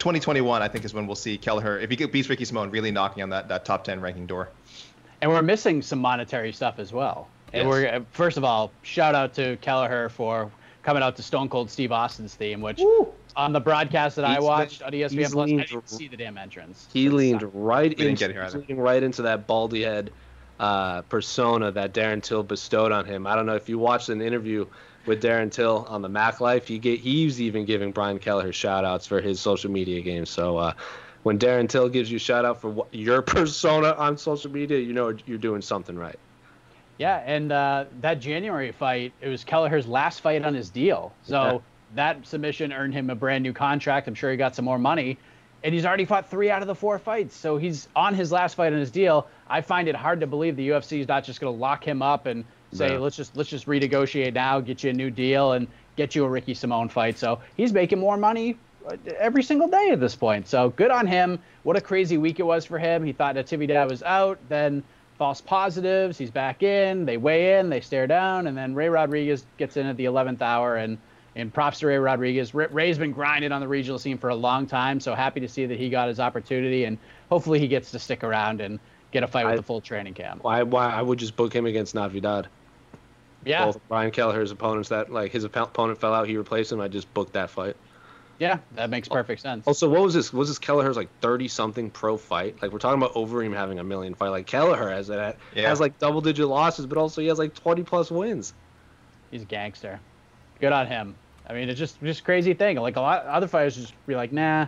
2021, I think, is when we'll see Kelleher, if he beats Ricky Simón, really knocking on that top 10 ranking door. And we're missing some monetary stuff as well. And we're, first of all, shout out to Kelleher for coming out to Stone Cold Steve Austin's theme, which on the broadcast that I watched on ESPN Plus, I didn't see the damn entrance. He leaned right into that baldy head persona that Darren Till bestowed on him. I don't know if you watched an interview with Darren Till on the Mac Life. He's even giving Brian Kelleher shout outs for his social media game. So when Darren Till gives you a shout out for your persona on social media, you know you're doing something right. Yeah, and that January fight, it was Kelleher's last fight on his deal. So that submission earned him a brand new contract. I'm sure he got some more money. And he's already fought 3 out of the 4 fights. So he's on his last fight on his deal. I find it hard to believe the UFC is not just going to lock him up and say, let's just renegotiate now, get you a new deal, and get you a Ricky Simón fight. So he's making more money every single day at this point. So good on him. What a crazy week it was for him. He thought Natividad was out, then false positives. He's back in. They weigh in. They stare down. And then Ray Rodriguez gets in at the 11th hour. And props to Ray Rodriguez. Ray's been grinding on the regional scene for a long time. So happy to see that he got his opportunity. And hopefully he gets to stick around and get a fight with the full training camp. I would just book him against Natividad. Yeah. Both Brian Kelleher's opponents that, like, his opponent fell out, he replaced him. I just booked that fight. Yeah, that makes perfect sense. Also, what was this? Was this Kelleher's, like, 30-something pro fight? Like, we're talking about Overeem having a million fight. Like, Kelleher has that. Yeah. Has, like, double-digit losses, but also he has, like, 20-plus wins. He's a gangster. Good on him. I mean, it's just crazy thing. Like, a lot of other fighters just be like, nah,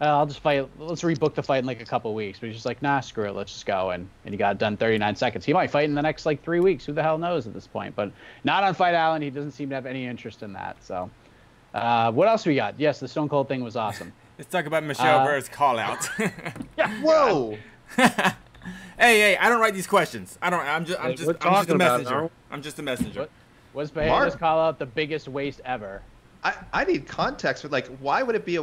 I'll just fight. Let's rebook the fight in, like, a couple weeks. But he's just like, nah, screw it. Let's just go. And he got it done 39 seconds. He might fight in the next, like, 3 weeks. Who the hell knows at this point? But not on Fight Island. He doesn't seem to have any interest in that, so... what else we got? Yes, the Stone Cold thing was awesome. Let's talk about Michelle Burr's call-out. Yeah, whoa! hey, I don't write these questions. I don't. I'm just a messenger. I'm just a messenger. Was Pereira's call-out the biggest waste ever? I need context. But, like, why would it be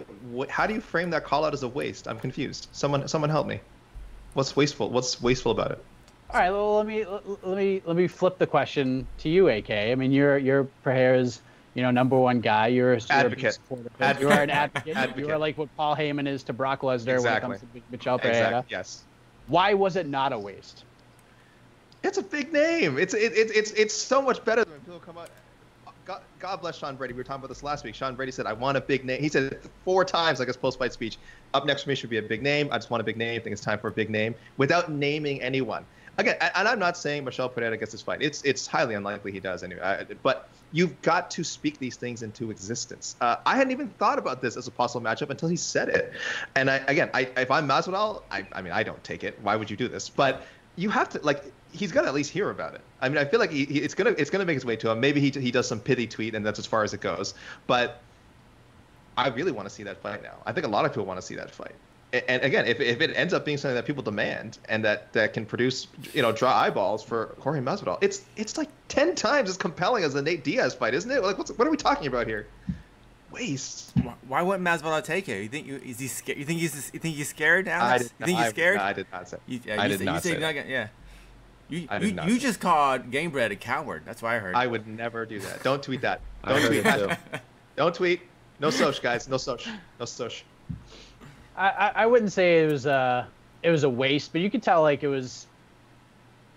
how do you frame that call-out as a waste? I'm confused. Someone help me. What's wasteful? What's wasteful about it? All right. Well, let me flip the question to you, AK. I mean, you're Pereira's, you know, number one guy. You're a supporter. You are an advocate. You are like what Paul Heyman is to Brock Lesnar when it comes to Michel Pereira. Exactly. Yes. Why was it not a waste? It's a big name. It's so much better than when people come out. God bless Sean Brady. We were talking about this last week. Sean Brady said, "I want a big name." He said it 4 times, like his post-fight speech. Up next for me should be a big name. I just want a big name. I think it's time for a big name without naming anyone. Again, and I'm not saying Michel Pereira gets this fight. It's highly unlikely he does anyway. But you've got to speak these things into existence. I hadn't even thought about this as a possible matchup until he said it. And if I'm Masvidal, I mean, I don't take it. Why would you do this? But you have to, like, he's got to at least hear about it. I mean, I feel like it's gonna make its way to him. Maybe he does some pithy tweet, and that's as far as it goes. But I really want to see that fight now. I think a lot of people want to see that fight. And again, if it ends up being something that people demand and that can produce, you know, draw eyeballs for Jorge Masvidal, it's like 10 times as compelling as the Nate Diaz fight, isn't it? Like, what are we talking about here? Waste. Why wouldn't Masvidal take it? You think he's scared now? You think he's scared? I did not say. I did not say that. Yeah. You just called Gamebred a coward. That's what I heard. I would never do that. Don't tweet that. Don't tweet that. Don't tweet. No soch, guys. No soch. No soch. I wouldn't say it was a waste, but you could tell, like, it was.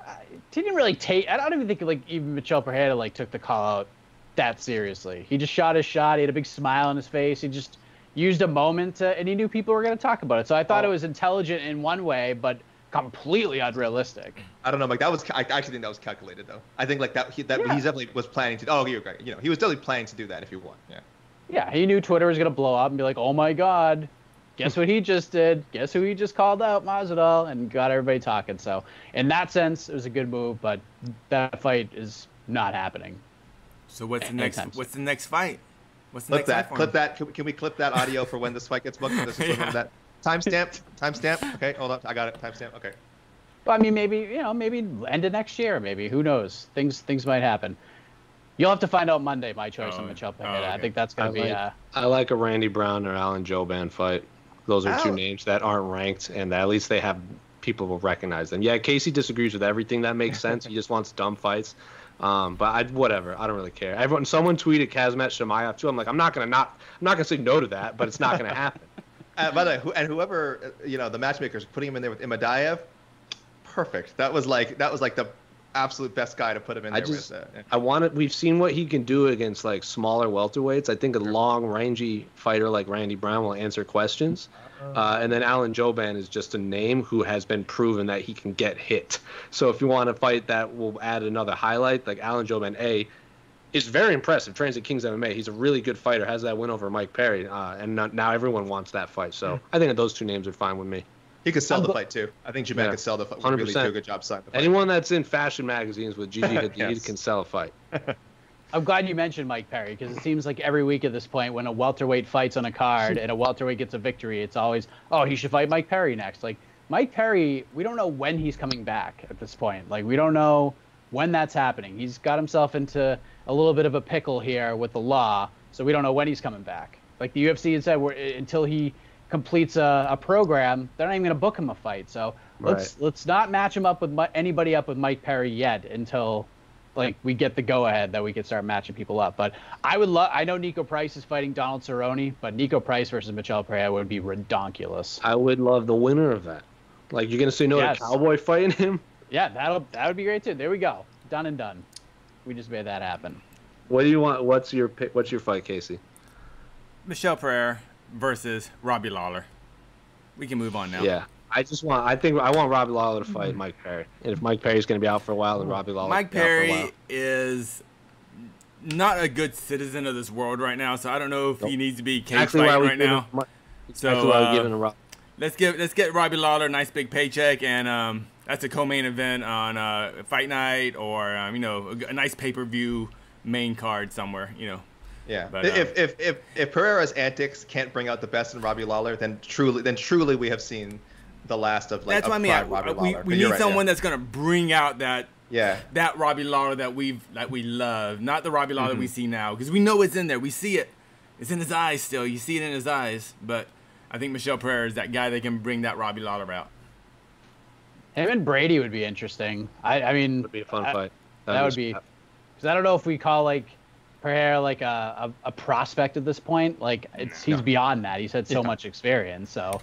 He didn't really take. I don't even think, like, even Michel Pereira, like, took the call out that seriously. He just shot his shot. He had a big smile on his face. He just used a moment to, and he knew people were going to talk about it. So I thought it was intelligent in one way, but completely unrealistic. I don't know, Mike. I actually think that was calculated, though. I think, like, he definitely was planning to. Oh, you're right. You know, he was definitely planning to do that if he won. Yeah. Yeah, he knew Twitter was going to blow up and be like, "Oh my God. Guess what he just did? Guess who he just called out? Masvidal," and got everybody talking. So in that sense, it was a good move, but that fight is not happening. So what's the next fight? What's the next fight? Clip that. Can we clip that audio for when this fight gets booked? That timestamp. Okay, hold up. I got it. Timestamp. Okay. Well, I mean, maybe end of next year. Maybe, who knows? Things might happen. You'll have to find out Monday. My choice on Michel Pereira. Okay. I think that's gonna be. I like a Randy Brown or Alan Jouban fight. Those are two names that aren't ranked, and at least they have people will recognize them. Yeah, Casey disagrees with everything. That makes sense. He just wants dumb fights. But whatever. I don't really care. Someone tweeted Khamzat Chimaev too. I'm like, I'm not gonna say no to that, but it's not gonna happen. By the way, whoever, you know, the matchmakers putting him in there with Imadaev, perfect. That was like the absolute best guy to put him in there with. We've seen what he can do against, like, smaller welterweights. I think a long rangy fighter like Randy Brown will answer questions. And then Alan Jouban is just a name who has been proven that he can get hit. So if you want to fight that will add another highlight, like Alan Jouban is very impressive. Trains at Kings MMA. He's a really good fighter. Has that win over Mike Perry. And now everyone wants that fight. So I think those two names are fine with me. He could sell the fight, too. I think Jouban could sell the fight. 100%. Really do a good job selling the fight. Anyone that's in fashion magazines with Gigi Hadid can sell a fight. I'm glad you mentioned Mike Perry, because it seems like every week at this point when a welterweight fights on a card and a welterweight gets a victory, it's always, oh, he should fight Mike Perry next. Like, Mike Perry, we don't know when he's coming back at this point. Like, we don't know when that's happening. He's got himself into a little bit of a pickle here with the law, so we don't know when he's coming back. Like the UFC had said, until he completes a program, they're not even going to book him a fight. So let's not match him up with anybody up with Mike Perry yet until we get the go ahead that we can start matching people up. But I would love. I know Nico Price is fighting Donald Cerrone, but Nico Price versus Michel Pereira would be redonkulous. I would love the winner of that. Like you're going to see yes. Cowboy fighting him. Yeah, that would be great too. There we go. Done and done. We just made that happen. What do you want? What's your pick? What's your fight, Casey? Michel Pereira versus Robbie Lawler. We can move on now. Yeah, I want Robbie Lawler to fight Mike Perry. And if Mike Perry's going to be out for a while, then Robbie Lawler. Mike Perry is not a good citizen of this world right now, so I don't know if he needs to be cage fighting right now. Let's get Robbie Lawler a nice big paycheck, and that's a co-main event on Fight Night, or a nice pay-per-view main card somewhere, Yeah. But, if Pereira's antics can't bring out the best in Robbie Lawler, then truly we have seen the last of Robbie Lawler. We need someone that's gonna bring out that Robbie Lawler that we love, not the Robbie Lawler we see now, because we know it's in there. We see it. It's in his eyes still. You see it in his eyes. But I think Michel Pereira is that guy that can bring that Robbie Lawler out. Him and Brady would be interesting. I mean, it would be a fun fight. That would be. Because I don't know if we call Pereira a prospect at this point. He's beyond that. He's had so much experience. So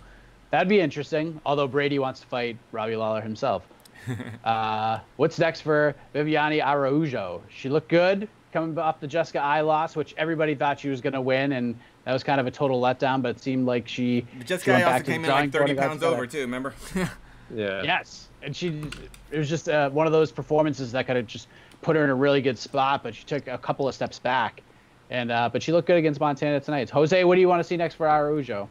that'd be interesting. Although Brady wants to fight Robbie Lawler himself. What's next for Viviane Araújo? She looked good coming off the Jessica I loss, which everybody thought she was going to win, and that was kind of a total letdown. But it seemed like she. Jessica I also came in 30 pounds over too. Remember? Yeah. Yes, and it was just one of those performances that could have just put her in a really good spot, but she took a couple of steps back, and but she looked good against Montana tonight. Jose, what do you want to see next for Araújo?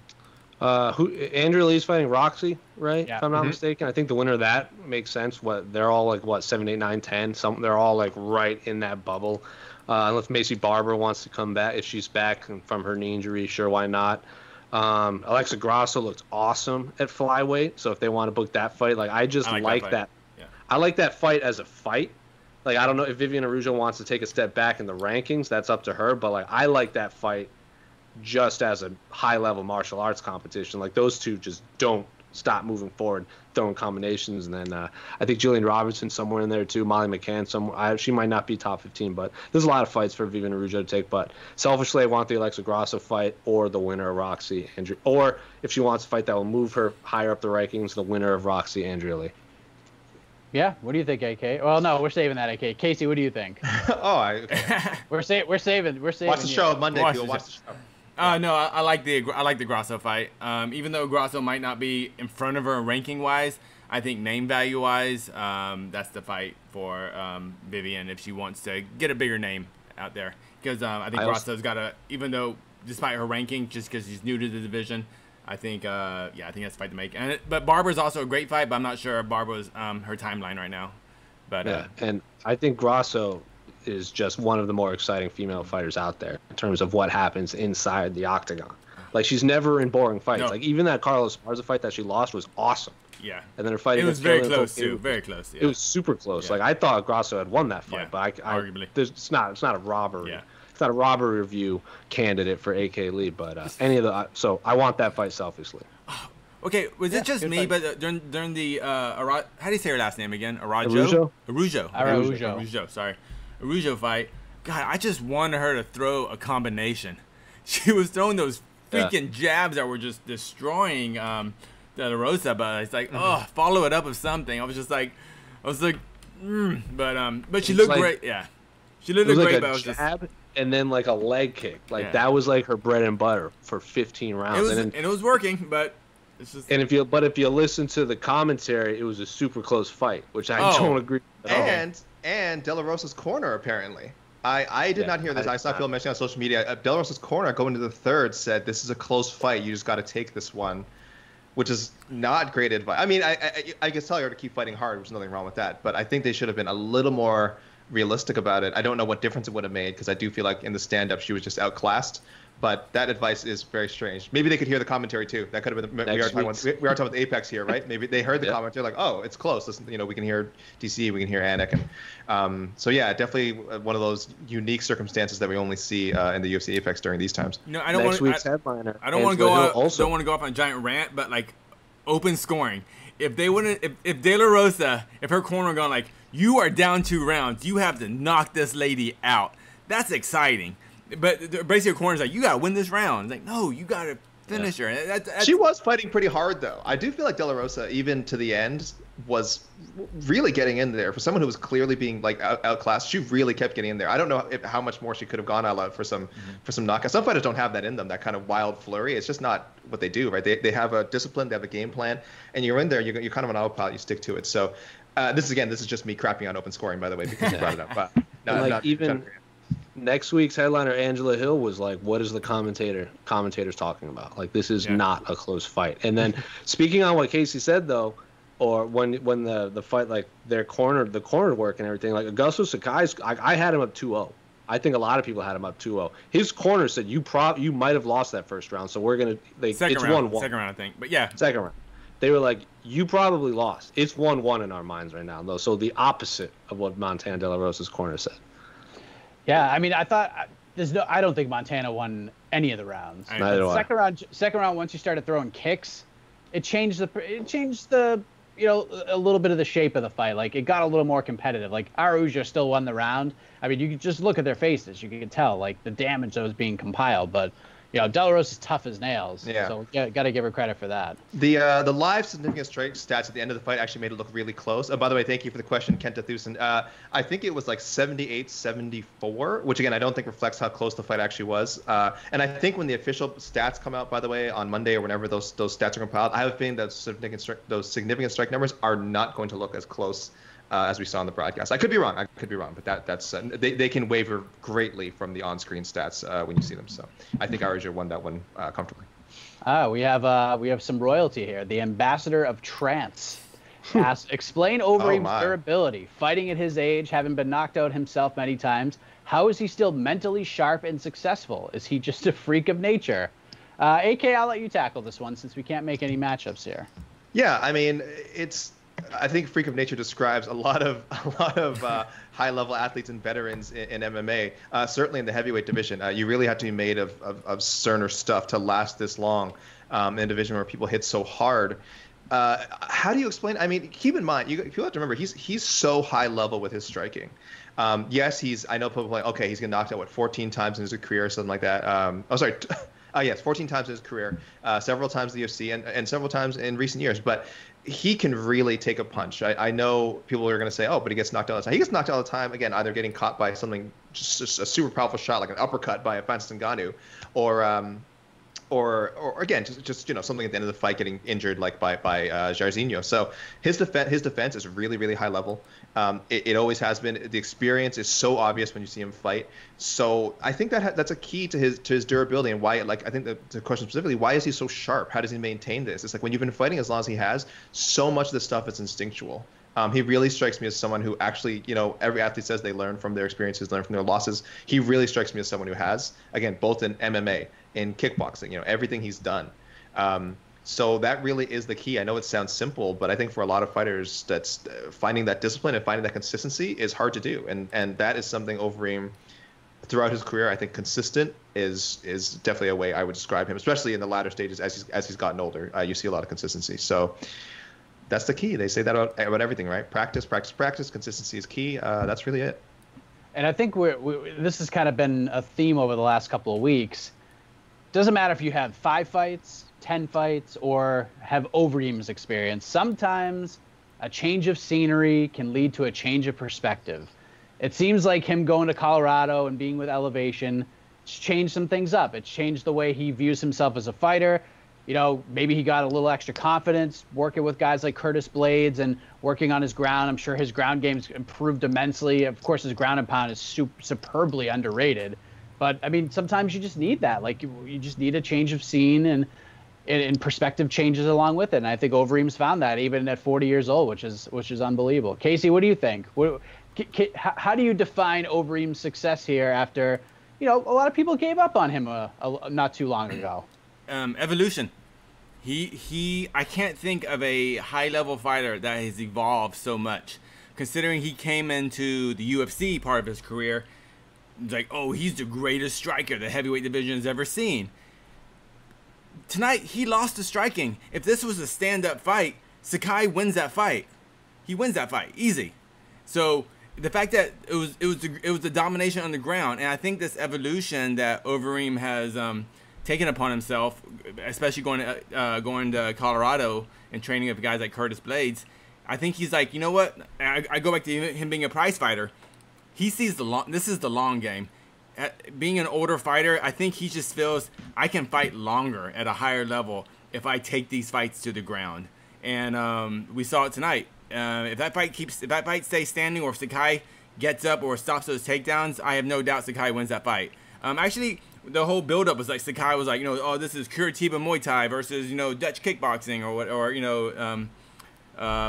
Andrew Lee's fighting Roxy, right? Yeah. If I'm not mistaken, I think the winner of that makes sense. They're all 7, 8, 9, 10. They're all right in that bubble. Unless Macy Barber wants to come back, if she's back from her knee injury, sure, why not? Alexa Grasso looked awesome at flyweight, so if they want to book that fight, I like that fight as a fight. I don't know if Viviane Araújo wants to take a step back in the rankings. That's up to her. But I like that fight just as a high-level martial arts competition. Those two just don't stop moving forward, throwing combinations. And then I think Jillian Robertson somewhere in there too. Molly McCann somewhere. She might not be top 15, but there's a lot of fights for Viviane Araújo to take. But selfishly, I want the Alexa Grasso fight or the winner of Roxy Andrea. Or if she wants to fight that will move her higher up the rankings, the winner of Roxy Andrea Lee. Yeah, what do you think, AK? Well, no, we're saving that, AK. Casey, what do you think? We're saving. Watch the show Monday. Watch the show. No, I like the Grasso fight. Even though Grasso might not be in front of her ranking wise, I think name value wise, that's the fight for Viviane if she wants to get a bigger name out there. Because I think Grasso's got a, even though despite her ranking, just because she's new to the division. I think that's a fight to make. But Barber's also a great fight, but I'm not sure Barber's her timeline right now. But and I think Grasso is just one of the more exciting female fighters out there in terms of what happens inside the octagon. She's never in boring fights. No. Even that Carlos Esparza fight that she lost was awesome. Yeah. And then her fight against Taylor. It was very close, too. Very close. Yeah. It was super close. Yeah. I thought Grasso had won that fight, but arguably. It's not a robbery. Yeah. It's not a robbery review candidate for AK Lee, but so I want that fight selfishly. Okay, it just me? Fight. But during the how do you say her last name again? Araújo. Sorry, Araújo fight. God, I just wanted her to throw a combination. She was throwing those freaking jabs that were just destroying De La Rosa. But it's follow it up with something. But she looked great. Yeah, she looked great. But and then a leg kick, that was her bread and butter for 15 rounds. And it was working, but it's just. And if you listen to the commentary, it was a super close fight, which I don't agree with. And De La Rosa's corner apparently. I did not hear this. I saw people mentioning on social media. De La Rosa's corner going into the third said, "This is a close fight. You just got to take this one," which is not great advice. I mean, I guess tell her to keep fighting hard. There's nothing wrong with that, but I think they should have been a little more realistic about it. I don't know what difference it would have made, because I do feel like in the stand-up she was just outclassed. But that advice is very strange. Maybe they could hear the commentary too. That could have been. We are talking with Apex here, right? Maybe they heard the commentary, like, oh, it's close. Listen, you know, we can hear DC, we can hear Anik, and so yeah, definitely one of those unique circumstances that we only see in the UFC Apex during these times. No, I don't want to. I don't want to go out. Also, don't want to go off on a giant rant, but like open scoring. If they wouldn't, if De La Rosa, if her corner gone like, you are down 2 rounds, you have to knock this lady out. That's exciting. But basically, corner's like, you gotta win this round. It's like, no, you gotta finish her. That's... She was fighting pretty hard, though. I do feel like De La Rosa, even to the end, was really getting in there for someone who was clearly being like outclassed. She really kept getting in there. I don't know how much more she could have gone all out for some knockouts. Some fighters don't have that in them, that kind of wild flurry. It's just not what they do, right? They have a discipline, they have a game plan, and you're in there. You're kind of an autopilot. You stick to it. So this is just me crapping on open scoring, by the way, because you brought it up. But not even. Next week's headliner, Angela Hill, was like, what is the commentators talking about? Like, this is not a close fight. And then speaking on what Casey said, though, or when the fight, like, the corner work and everything, like, Augusto Sakai's, I had him up 2-0. I think a lot of people had him up 2-0. His corner said, you might have lost that first round, so we're going to – it's 1-1. Second round, I think. But, yeah. Second round. They were like, you probably lost. It's 1-1 in our minds right now, though. So the opposite of what Montana De La Rosa's corner said. Yeah, I mean, I don't think Montana won any of the rounds. Second round, once you started throwing kicks, it changed the, you know, a little bit of the shape of the fight. Like, it got a little more competitive. Like, Araújo still won the round. I mean, you could just look at their faces, you could tell like the damage that was being compiled, but. You know, De La Rosa is tough as nails, so you got to give her credit for that. The live significant strike stats at the end of the fight actually made it look really close. By the way, thank you for the question, Kenta Thusen. I think it was like 78-74, which, again, I don't think reflects how close the fight actually was. And I think when the official stats come out, by the way, on Monday or whenever those stats are compiled, I have a feeling that those significant strike numbers are not going to look as close as we saw in the broadcast. I could be wrong, but that's they can waver greatly from the on-screen stats when you see them. So I think Araújo won that one comfortably. We have some royalty here. The ambassador of trance asks, explain Overeem's durability, fighting at his age, having been knocked out himself many times. How is he still mentally sharp and successful? Is he just a freak of nature? AK, I'll let you tackle this one since we can't make any matchups here. Yeah, I mean, I think freak of nature describes a lot of high-level athletes and veterans in MMA, certainly in the heavyweight division. You really have to be made of sterner stuff to last this long in a division where people hit so hard. How do you explain? I mean, keep in mind, you have to remember, he's so high-level with his striking. Yes, I know people are like, okay, he's going to knock out, what, 14 times in his career or something like that. Yes, 14 times in his career, several times in the UFC, and several times in recent years. But he can really take a punch. I know people are going to say, oh, but he gets knocked out all the time. He gets knocked out all the time, again, either getting caught by something, just a super powerful shot, like an uppercut by Francis Ngannou, or again, just you know, something at the end of the fight, getting injured like by Jairzinho. So his defense is really, really high level. It always has been. The experience is so obvious when you see him fight. So I think that that's a key to his durability, and why, like, I think the question specifically, why is he so sharp? How does he maintain this? It's like, when you've been fighting as long as he has, so much of this stuff is instinctual. He really strikes me as someone who actually, you know, every athlete says they learn from their experiences, learn from their losses. He really strikes me as someone who has, again, both in MMA, in kickboxing, you know, everything he's done. So that really is the key. I know it sounds simple, but I think for a lot of fighters, that's finding that discipline and finding that consistency is hard to do. And that is something Overeem, throughout his career, I think consistent is definitely a way I would describe him, especially in the latter stages as he's gotten older. You see a lot of consistency. So. That's the key. They say that about everything, right? Practice, practice, practice. Consistency is key. That's really it. And I think this has kind of been a theme over the last couple of weeks. Doesn't matter if you have 5 fights, 10 fights, or have Overeem's experience. Sometimes a change of scenery can lead to a change of perspective. It seems like him going to Colorado and being with Elevation, it's changed some things up. It's changed the way he views himself as a fighter. You know, maybe he got a little extra confidence working with guys like Curtis Blaydes and working on his ground. I'm sure his ground game's improved immensely. Of course, his ground and pound is superbly underrated. But, I mean, sometimes you just need that. Like, you just need a change of scene and perspective changes along with it. And I think Overeem's found that even at 40 years old, which is unbelievable. Casey, what do you think? What, How do you define Overeem's success here after, you know, a lot of people gave up on him not too long ago? Evolution. I can't think of a high-level fighter that has evolved so much. Considering he came into the UFC part of his career, like, oh, he's the greatest striker the heavyweight division has ever seen. Tonight, he lost to striking. If this was a stand-up fight, Sakai wins that fight. He wins that fight. Easy. So the fact that it was the domination on the ground, and I think this evolution that Overeem has taken upon himself, especially going to Colorado and training with guys like Curtis Blaydes, I think he's like, you know what? I go back to him being a prize fighter. He sees the long. This is the long game. Being an older fighter, I think he just feels I can fight longer at a higher level if I take these fights to the ground, and we saw it tonight. If that fight stays standing, or if Sakai gets up or stops those takedowns, I have no doubt Sakai wins that fight. Actually, the whole build-up was like Sakai was like, you know, oh, this is Curitiba Muay Thai versus, you know, Dutch kickboxing or what, or you know,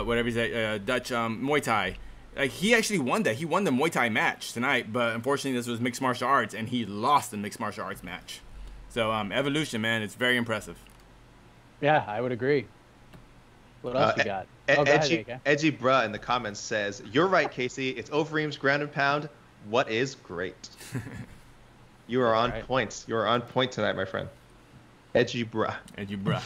whatever you say, Dutch Muay Thai. Like, he actually won that. He won the Muay Thai match tonight, but unfortunately, this was mixed martial arts, and he lost the mixed martial arts match. So evolution, man, it's very impressive. Yeah, I would agree. What else you got? Oh, Edgy Bruh in the comments says, "You're right, Casey. It's Overeem's ground and pound. What is great?" You are on point. You are on point tonight, my friend. Edgy Bruh. Edgy Bruh.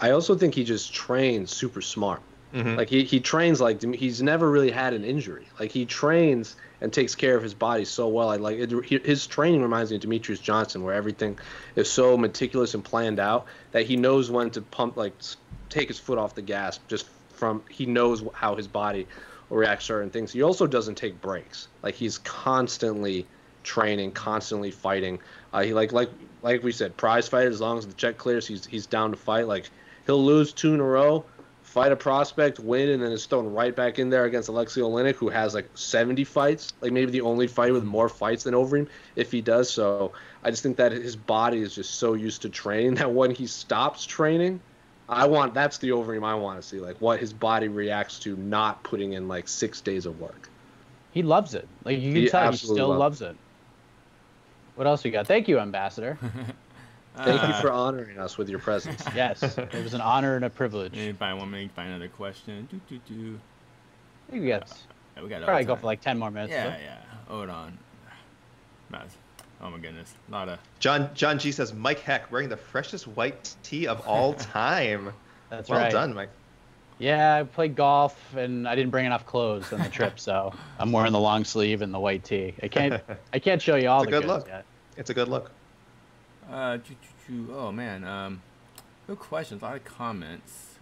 I also think he just trains super smart. Mm-hmm. Like he trains like he's never really had an injury. Like he trains and takes care of his body so well. His training reminds me of Demetrius Johnson, where everything is so meticulous and planned out that he knows when to pump, like take his foot off the gas. He knows how his body will react to certain things. He also doesn't take breaks. Like he's constantly training, constantly fighting. He like we said, prize fighter. As long as the check clears, he's down to fight. Like he'll lose 2 in a row, fight a prospect, win, and then is thrown right back in there against Alexei Oleinik, who has like 70 fights. Like maybe the only fighter with more fights than Overeem, if he does. So I just think that his body is just so used to training that when he stops training, that's the Overeem I want to see, like what his body reacts to not putting in like 6 days of work. He loves it. Like you can tell, he still loves it. What else we got? Thank you, Ambassador. Thank you for honoring us with your presence. Yes, it was an honor and a privilege. Maybe find 1 minute, find another question. I think we got probably go for like 10 more minutes. Yeah, yeah. Hold on. Oh my goodness, a lot of... John G says, Mike Heck wearing the freshest white tee of all time. That's right. Well done, Mike. Yeah, I played golf, and I didn't bring enough clothes on the trip, so I'm wearing the long sleeve and the white tee. I can't show you all the good look yet. It's a good look. Oh, man. Good questions, a lot of comments.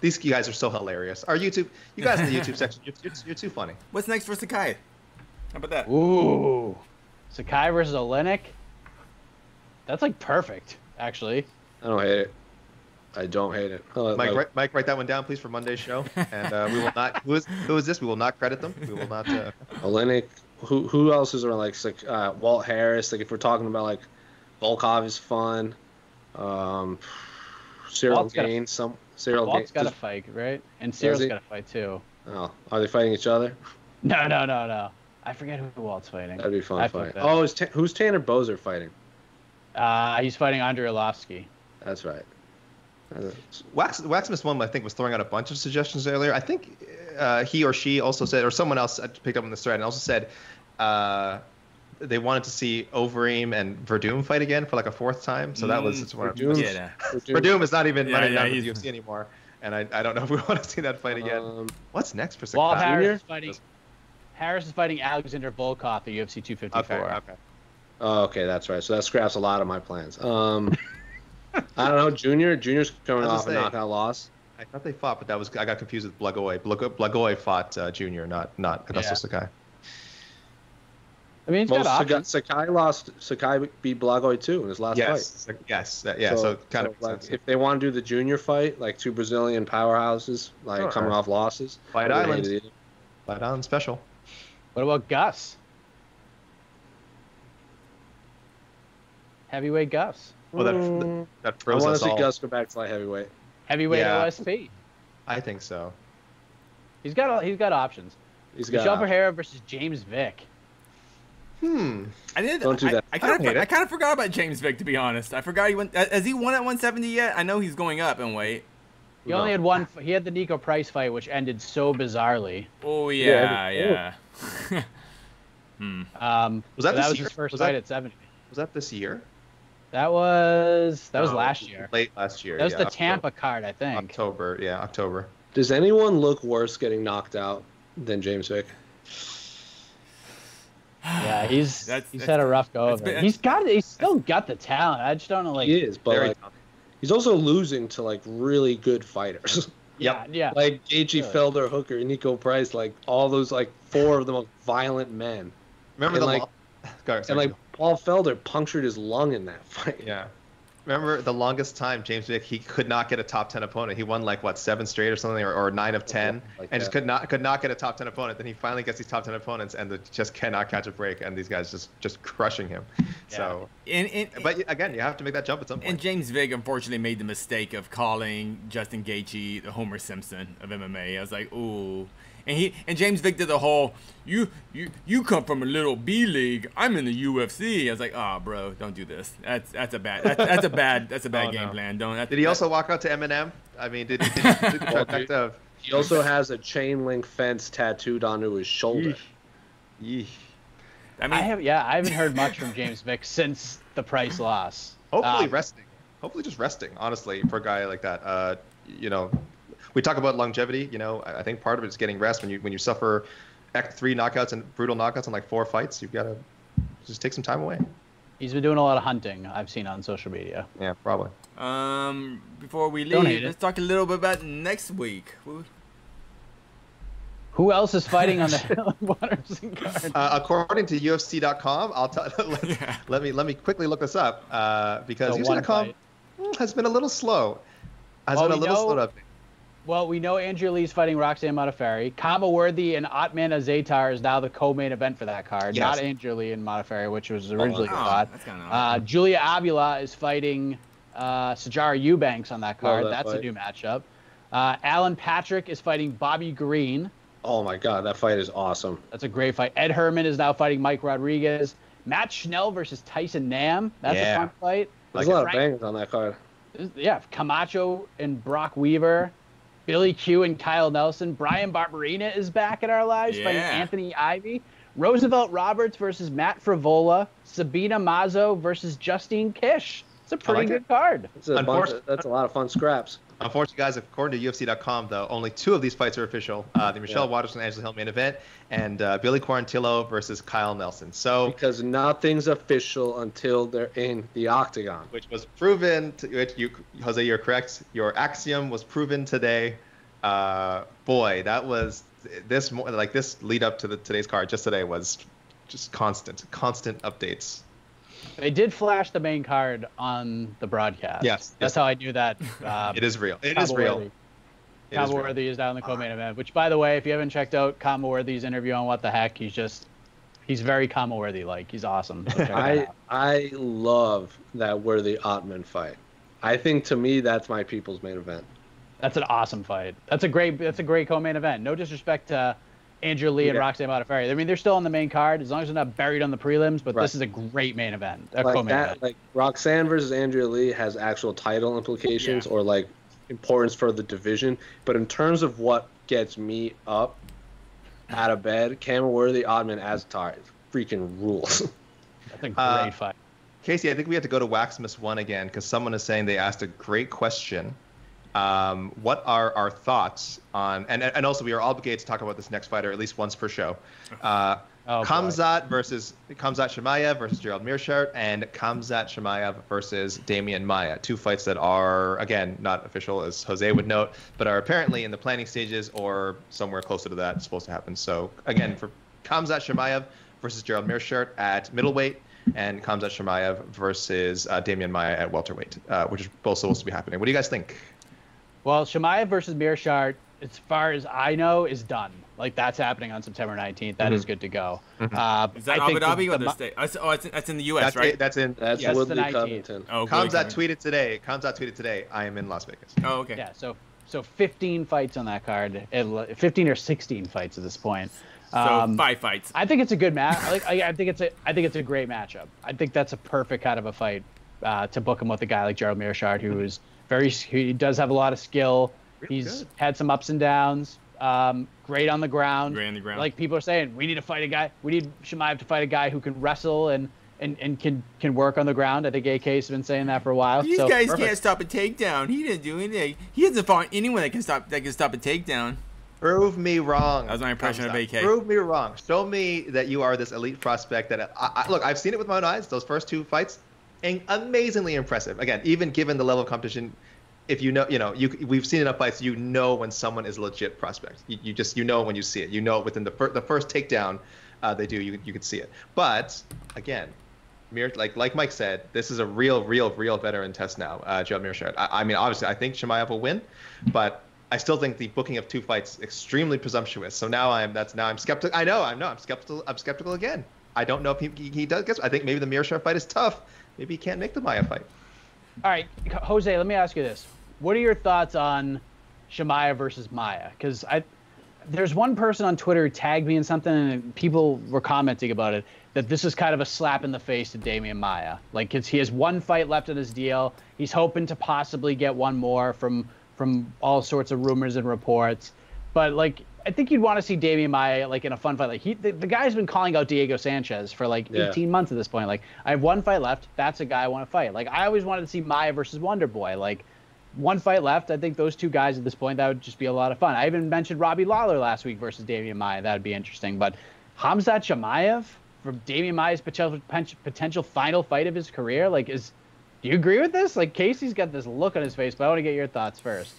These guys are so hilarious. You guys in the YouTube section, you're too funny. What's next for Sakai? How about that? Ooh. Sakai versus Oleinik? That's like perfect, actually. I don't hate it. I don't hate it. Mike, write that one down, please, for Monday's show. And we will not... Who is this? We will not credit them. We will not... Oleinik. Who else is around? Like Walt Harris. Like, if we're talking about, like, Volkov is fun. Cyril Gaines. Walt's got to fight, right? And Cyril's got to fight, too. Oh. Are they fighting each other? No. I forget who Walt's fighting. That'd be fun to fight. Oh, who's Tanner Bozer fighting? He's fighting Andrei Arlovski. That's right. Waxmas one, I think, was throwing out a bunch of suggestions earlier. I think he or she also said, or someone else picked up on this thread and also said they wanted to see Overeem and Verdum fight again for like a 4th time. So that was one of Verdum is not even running down with the UFC anymore. And I don't know if we want to see that fight again. What's next for Sakai? Walt Harris fighting. Harris is fighting Alexander Volkov at UFC 254. Okay. Oh, okay, that's right. So that scraps a lot of my plans. I don't know. Junior's coming off a knockout loss. I thought they fought, but I got confused with Blagoy. Blagoy fought Junior, not Augusto Sakai. I mean, he's got options. Sakai beat Blagoy too in his last fight. Yes. So kind of like, if they want to do the Junior fight, like 2 Brazilian powerhouses, like coming off losses, Fight Island, special. What about Gus? Heavyweight Gus. Well, that froze us all. I want to see Gus go back to light heavyweight. Heavyweight OSP. I think so. He's got options. Michel Pereira versus James Vick. I kind of forgot about James Vick, to be honest. I forgot he went. Has he won at 170 yet? I know he's going up in weight. He only had one. He had the Nico Price fight, which ended so bizarrely. Oh yeah, yeah. Was that, so that was his first fight at 70? Was that this year? That was last year. Late last year. That was the Tampa card, I think. October, yeah, October. Does anyone look worse getting knocked out than James Vick? Yeah, he's had a rough go of it. He's still got the talent. I just don't know. Like, he is, but like, he's also losing to like really good fighters. Yeah. Like Gaethje, Felder, Hooker, Nico Price, like all those like four of the most violent men. Remember Paul Felder punctured his lung in that fight. Yeah. Remember the longest time James Vick, he could not get a top 10 opponent. He won like what, 7 straight or something, or 9 of 10, like and that. Just could not get a top 10 opponent. Then he finally gets these top 10 opponents and just cannot catch a break, and these guys just crushing him. Yeah. So, but again, you have to make that jump at some point. And James Vick unfortunately made the mistake of calling Justin Gaethje the Homer Simpson of MMA. I was like, ooh. And James Vick did the whole, you come from a little B league. I'm in the UFC. I was like, oh, bro, don't do this. That's a bad game plan. Did he also walk out to Eminem? I mean, did he try back to? He also has a chain link fence tattooed onto his shoulder. Yeesh. I haven't heard much from James Vick since the Price loss. Hopefully resting. Hopefully just resting. Honestly, for a guy like that, you know. We talk about longevity, you know. I think part of it is getting rest. When you suffer 3 knockouts and brutal knockouts in like 4 fights, you've got to just take some time away. He's been doing a lot of hunting, I've seen on social media. Yeah, probably. Before we leave, let's talk a little bit about next week. Who else is fighting on the Watterson card? According to UFC.com, let me quickly look this up because UFC.com has been a little slow. Well, we know Andrea Lee's fighting Roxanne Modafferi. Kaba Worthy and Otman Azaitar is now the co-main event for that card. Yes. Not Andrea Lee and Modafferi, which was originally thought. Julia Avila is fighting Sajara Eubanks on that card. That's a new matchup. Alan Patrick is fighting Bobby Green. Oh, my God. That fight is awesome. That's a great fight. Ed Herman is now fighting Mike Rodriguez. Matt Schnell versus Tyson Nam. That's a fun fight. There's a lot of bangers on that card. Yeah, Camacho and Brock Weaver. Billy Q and Kyle Nelson. Brian Barberina is back in our lives fighting Anthony Ivey. Roosevelt Roberts versus Matt Frivola. Sabina Mazo versus Justine Kish. It's a pretty good card. That's a lot of fun scraps. Unfortunately, guys, according to UFC.com, though, only 2 of these fights are official. The Michelle Watterson and Angela Hill main event, and Billy Quarantillo versus Kyle Nelson. Because nothing's official until they're in the octagon. Which was proven, Jose, you're correct. Your axiom was proven today. Boy, that was this lead up to today's card. Just today was just constant updates. They did flash the main card on the broadcast. Yes. That's how I knew that. It is real. It is real. Khamzat Chimaev is down in the co-main event, which, by the way, if you haven't checked out Khamzat Chimaev's interview on What the Heck, he's very Khamzat Chimaev-like. He's awesome. So I love that Worthy Otman fight. I think, to me, that's my people's main event. That's an awesome fight. That's a great co-main event. No disrespect to Andrew Lee and Roxanne Modafferi. I mean, they're still on the main card as long as they're not buried on the prelims, but this is a great main event. Like Roxanne versus Andrea Lee has actual title implications or like importance for the division. But in terms of what gets me up out of bed, Khamzat Chimaev, Otman Azaitar freaking rules. That's a great fight. Casey, I think we have to go to Waxmas 1 again because someone is saying they asked a great question. What are our thoughts on, and also we are obligated to talk about this next fighter at least once per show. Khamzat Chimaev versus Gerald Meerschaert and Khamzat Chimaev versus Damian Maia. 2 fights that are, again, not official as Jose would note, but are apparently in the planning stages or somewhere closer to that it's supposed to happen. So again, for Khamzat Chimaev versus Gerald Meerschaert at middleweight, and Khamzat Chimaev versus Damian Maia at welterweight, which is both supposed to be happening. What do you guys think? Well, Chimaev versus Meerschaert, as far as I know, is done. Like, that's happening on September 19th. That is good to go. Is that Abu Dhabi or the state? Oh, that's in the U.S., right? That's Woodley Covington. Khamzat tweeted today. I am in Las Vegas. Oh, okay. Yeah, so So 15 fights on that card, 15 or 16 fights at this point. So 5 fights. I think it's a good match. I think it's a great matchup. I think that's a perfect kind of a fight to book him with a guy like Gerald Meerschaert, who is he does have a lot of skill. Really He's good. Had some ups and downs. Great on the ground. Great on the ground. Like people are saying, we need to fight a guy. We need Chimaev to fight a guy who can wrestle and can work on the ground. I think AK's been saying that for a while. These guys can't stop a takedown. He didn't do anything. He hasn't fought anyone that can stop a takedown. Prove me wrong. That was my impression of AK. Prove me wrong. Show me that you are this elite prospect. That look, I've seen it with my own eyes. Those first 2 fights, and amazingly impressive. Again, even given the level of competition. If we've seen enough fights, you know when someone is a legit prospect. You know when you see it. You know within the first takedown they do, you can see it. But again, like Mike said, this is a real veteran test now. Gerald Meerschaert. I mean, obviously, I think Chimaev will win, but I still think the booking of 2 fights extremely presumptuous. So now I'm skeptical. I know I'm skeptical. I'm skeptical again. I don't know if he does. I think maybe the Meerschaert fight is tough. Maybe he can't make the Maia fight. All right, Jose, let me ask you this. What are your thoughts on Chimaev versus Maia? Because there's one person on Twitter who tagged me in something, and people were commenting about it, that this is kind of a slap in the face to Damian Maia. Like, he has 1 fight left in his deal. He's hoping to possibly get 1 more from all sorts of rumors and reports. But, like, I think you'd want to see Damian Maia, like, in a fun fight. Like, the guy's been calling out Diego Sanchez for, like, 18 months at this point. Like, I have 1 fight left. That's a guy I want to fight. Like, I always wanted to see Maia versus Wonder Boy. Like, 1 fight left. I think those 2 guys at this point, that would just be a lot of fun. I even mentioned Robbie Lawler last week versus Damian Maia. That would be interesting. But Khamzat Chimaev from Damian Maia's potential final fight of his career, like, do you agree with this? Like, Casey's got this look on his face, but I want to get your thoughts first.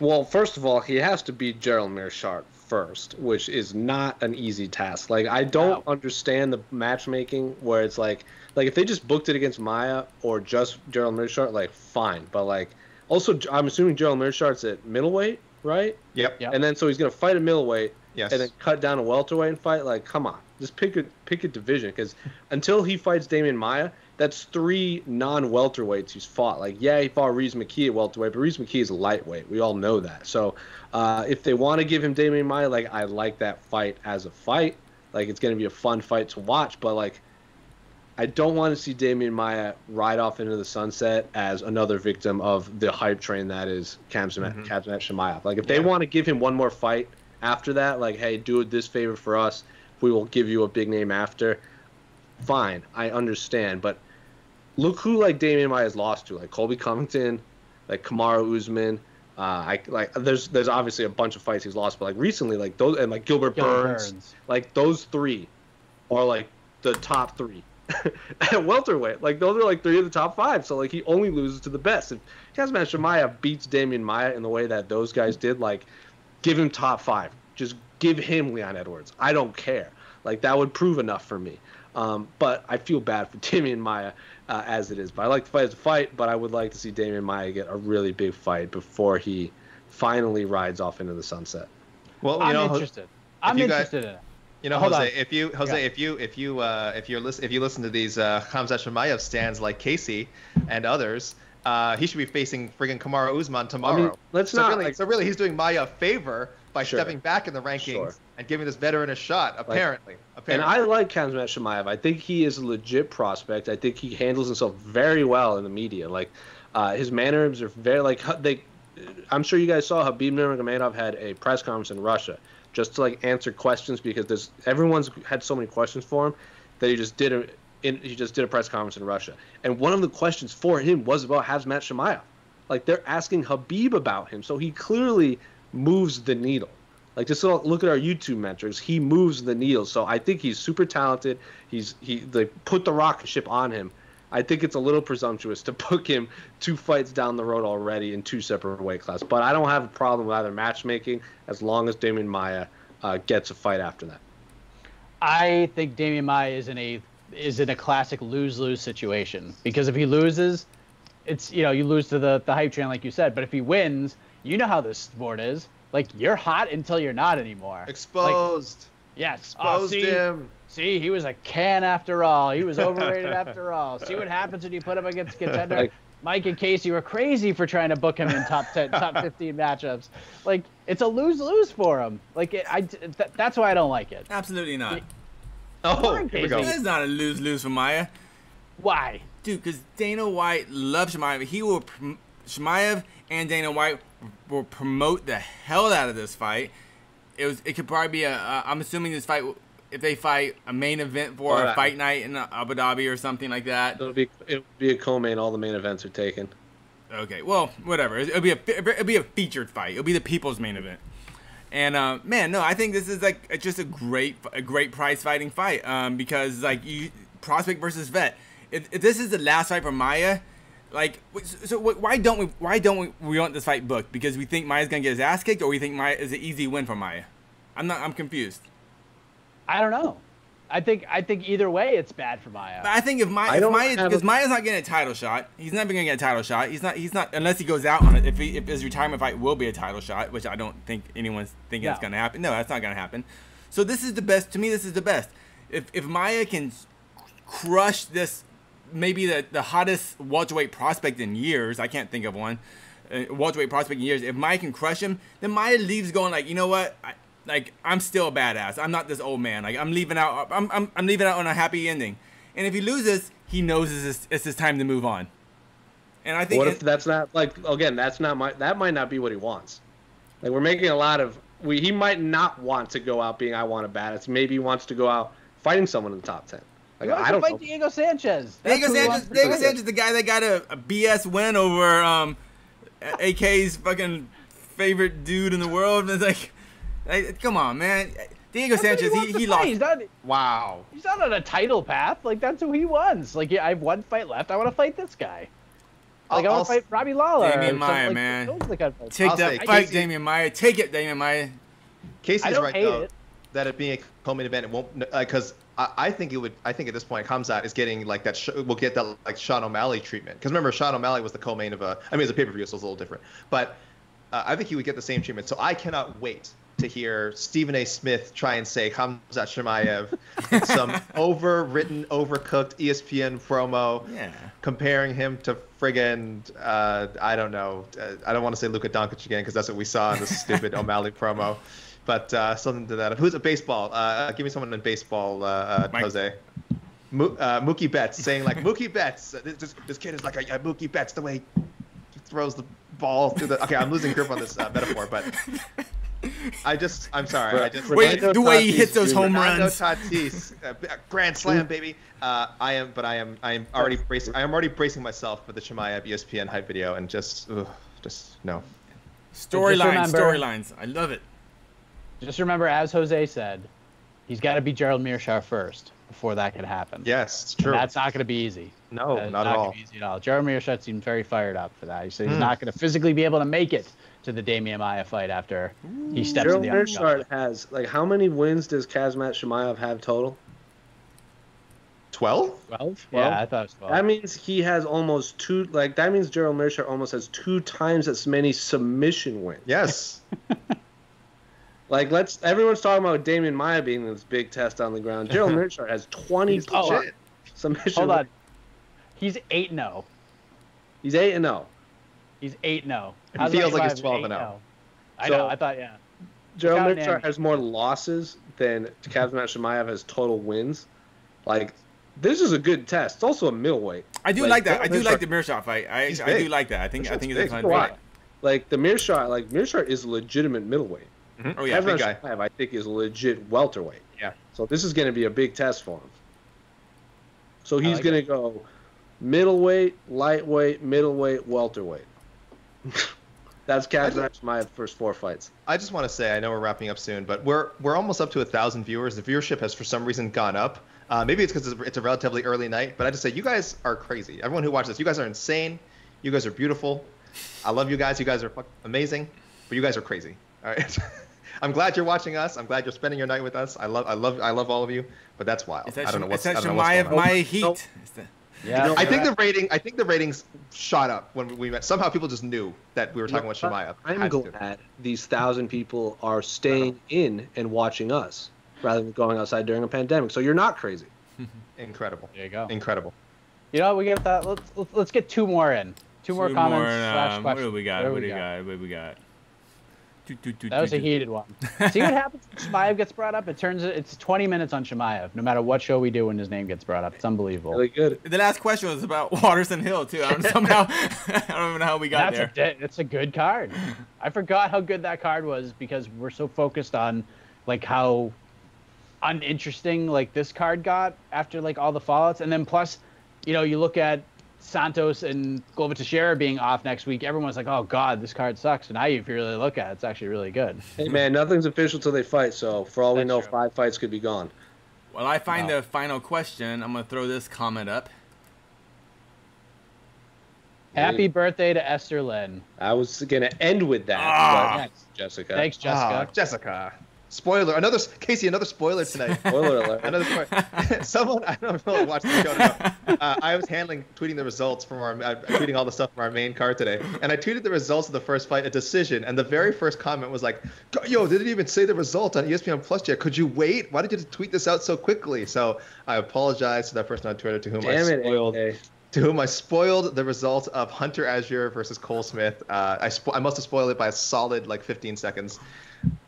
Well, first of all, he has to beat Gerald Meerschaert first, which is not an easy task. Like, I don't understand the matchmaking where it's like if they just booked it against Maia or just Gerald Meerschaert, like, fine. But, like, also, I'm assuming Gerald Meerschaert's at middleweight, right? Yep. And then so he's going to fight at middleweight and then cut down a welterweight and fight. Like, come on. Just pick a division, because until he fights Damian Maia, that's 3 non-welterweights he's fought. Like, yeah, he fought Reese McKee at welterweight, but Reese McKee is lightweight. We all know that. So if they want to give him Damian Maia, like, I like that fight as a fight. Like, it's going to be a fun fight to watch, but, like, I don't want to see Damian Maia ride off into the sunset as another victim of the hype train that is Khamzat Chimaev. Like, if they want to give him 1 more fight after that, like, hey, do this favor for us. We will give you a big name after. Fine, I understand, but look who, like, Damian Maia has lost to, like Colby Covington, like Kamaru Usman. There's obviously a bunch of fights he's lost, but, like, recently, like those, and like Gilbert Burns, like those 3 are, like, the top 3 at welterweight. Like, those are, like, 3 of the top 5. So, like, he only loses to the best. If Khamzat Chimaev beats Damian Maia in the way that those guys did, like, give him top 5. Just give him Leon Edwards. I don't care. Like, that would prove enough for me. But I feel bad for Damian Maia as it is. But I like the fight as a fight, but I would like to see Damian Maia get a really big fight before he finally rides off into the sunset. Well, I'm interested in it. You know, Jose, if you listen to these Khamzat Chimaev stands like Casey and others, he should be facing friggin' Kamaru Usman tomorrow. I mean, so really he's doing Maia a favor by stepping back in the rankings and giving this veteran a shot, apparently. And I like Khamzat Chimaev. I think he is a legit prospect. I think he handles himself very well in the media. Like, his mannerisms are very, like, I'm sure you guys saw Habib Nurmagomedov had a press conference in Russia just to, like, answer questions, because everyone's had so many questions for him that he just did a press conference in Russia. And one of the questions for him was about Khamzat Chimaev. Like, they're asking Habib about him, so he clearly moves the needle. Like, just look at our YouTube metrics. He moves the needle. So I think he's super talented. They put the rocket ship on him. I think it's a little presumptuous to book him 2 fights down the road already in 2 separate weight classes. But I don't have a problem with either matchmaking as long as Damian Maia gets a fight after that. I think Damian Maia is in a classic lose-lose situation, because if he loses, it's, you know, you lose to the hype train like you said. But if he wins, you know how this sport is. Like, you're hot until you're not anymore. Exposed. Like, yes. Exposed him. See, he was a can after all. He was overrated after all. See what happens when you put him against a contender. Like, Mike and Casey were crazy for trying to book him in top 10, top 15 matchups. Like, it's a lose-lose for him. Like, that's why I don't like it. Absolutely not. Here we go. That's not a lose-lose for Maya. Why? Dude, because Dana White loves Chimaev. He will, Chimaev and Dana White will promote the hell out of this fight. It could probably be a, I'm assuming this fight, if they fight a main event for a fight night in Abu Dhabi or something like that. It'll be a co-main. All the main events are taken. Okay, well, whatever. It'll be a featured fight. It'll be the people's main event. And man, no, I think this is like just a great prize fighting fight because like prospect versus vet. If this is the last fight for Maya, like, so why don't we want this fight booked? Because we think Maya's gonna get his ass kicked, or we think Maya is an easy win for Maya. I'm confused. I don't know. I think either way it's bad for Maya. But I think if Maya's not getting a title shot, he's never gonna get a title shot. He's not unless he goes out on it. If his retirement fight will be a title shot, which I don't think anyone's thinking it's gonna happen. No, that's not gonna happen. So this is the best to me. This is the best. If Maya can crush this, maybe the hottest welterweight prospect in years. I can't think of one. Welterweight prospect in years. If Maya can crush him, then Maya leaves going like, you know what? I'm still a badass. I'm not this old man. Like I'm leaving out. I'm leaving out on a happy ending. And if he loses, he knows it's his time to move on. And I think. What if that's not like again? That's not my. That might not be what he wants. Like we're making a lot of. He might not want to go out being I want a badass. Maybe he wants to go out fighting someone in the top 10. Like, I don't fight Diego Sanchez. Diego Sanchez, the guy that got a BS win over AK's fucking favorite dude in the world. And it's like come on, man. Diego Sanchez, he lost. He's not on a title path. Like, that's who he wants. Like, yeah, I have one fight left. I want to fight this guy. Like, I want to fight Robbie Lawler. Damian Maya, like, man. Take that fight, Damian Maya. Take it, Damian Maya. Casey's right, though, that it being a co-main event, it won't, because... I think at this point Khamzat is getting like that. We'll get that like Sean O'Malley treatment because remember Sean O'Malley was the co-main of a. I mean, it was a pay-per-view, so it was a little different. But I think he would get the same treatment. So I cannot wait to hear Stephen A. Smith try and say Khamzat Chimaev some overwritten, overcooked ESPN promo, comparing him to friggin' I don't know. I don't want to say Luka Doncic again because that's what we saw in the stupid O'Malley promo. But something to that. Who's a baseball? Give me someone in baseball, Jose. Mookie Betts saying like Mookie Betts. This kid is like a Mookie Betts the way he throws the ball through the. Okay, I'm losing grip on this metaphor, but I'm sorry. Wait, the way he hits those home runs. Tatis, grand slam, baby. I am already bracing myself for the Chimaev ESPN hype video, and just no. Storylines. I love it. Just remember, as Jose said, he's got to be Gerald Meerschaert first before that can happen. Yes, it's true. And that's not going to be easy. No, not at all. Gonna be easy at all. Gerald Meerschaert seemed very fired up for that. He said he's not going to physically be able to make it to the Damian Maya fight after he steps in the undercard. Gerald Meerschaert has, like, how many wins does Khamzat Chimaev have total? 12? 12? Yeah, I thought it was 12. That means he has almost two, like, that means Gerald Meerschaert almost has 2 times as many submission wins. Yes. Like everyone's talking about Damian Maya being this big test on the ground. Gerald Meerschaert has 20% submission. Hold on, he's 8-0. He's 8-0. He's 8-0. It feels like he's 12-0. I know. I thought Gerald Meerschaert has more losses than Khamzat Chimaev has total wins. Like this is a good test. It's also a middleweight. I do like that. I do like the Meerschaert fight. I do like that. I think it's a fun fight. Like the Meerschaert, is legitimate middleweight. Oh yeah, big guy. I think is legit welterweight. Yeah. So this is going to be a big test for him. So he's going to go middleweight, lightweight, middleweight, welterweight. That's Khamzat my first 4 fights. I just want to say I know we're wrapping up soon, but we're almost up to 1,000 viewers. The viewership has for some reason gone up. Maybe it's because it's a relatively early night, but I just say you guys are crazy. Everyone who watches this, you guys are insane. You guys are beautiful. I love you guys. You guys are fucking amazing, but you guys are crazy. All right. I'm glad you're watching us. I'm glad you're spending your night with us. I love all of you, but that's wild. That I don't know what's going on. My heat. Nope. Yeah. You know, I think the ratings shot up when we met. Somehow people just knew that we were talking about Chimaev. I'm glad these 1,000 people are staying in and watching us rather than going outside during a pandemic. So you're not crazy. Incredible. There you go. Incredible. You know what, let's get 2 more in. Two more comments. Slash questions. What do we got? What do we got? That was a heated one. See what happens when Chimaev gets brought up? It turns it's 20 minutes on Chimaev, no matter what show we do when his name gets brought up. It's unbelievable. Really good. The last question was about Waterson Hill, too. I don't even know how we got there. It's a good card. I forgot how good that card was because we're so focused on, like, how uninteresting, like, this card got after, like, all the fallouts. And then plus, you know, you look at Santos and Glover Teixeira being off next week, everyone's like, oh god, this card sucks. And now if you really look at it, it's actually really good. Hey man, nothing's official till they fight, so for all we know, 5 fights could be gone. Well, I find the final question. I'm gonna throw this comment up. Happy birthday to Esther Lynn. I was gonna end with that. Thanks, Jessica. Thanks, Jessica. Jessica. Spoiler. Casey, another spoiler tonight. Spoiler alert. Another spoiler. Someone, I don't know if I watched the show enough. I was tweeting the results from our, tweeting all the stuff from our main card today. And I tweeted the results of the first fight, a decision. And the very first comment was like, yo, they didn't even say the result on ESPN Plus yet. Could you wait? Why did you tweet this out so quickly? So I apologize to that person on Twitter to whom I spoiled the result of Hunter Azure versus Cole Smith. I must have spoiled it by a solid like 15 seconds.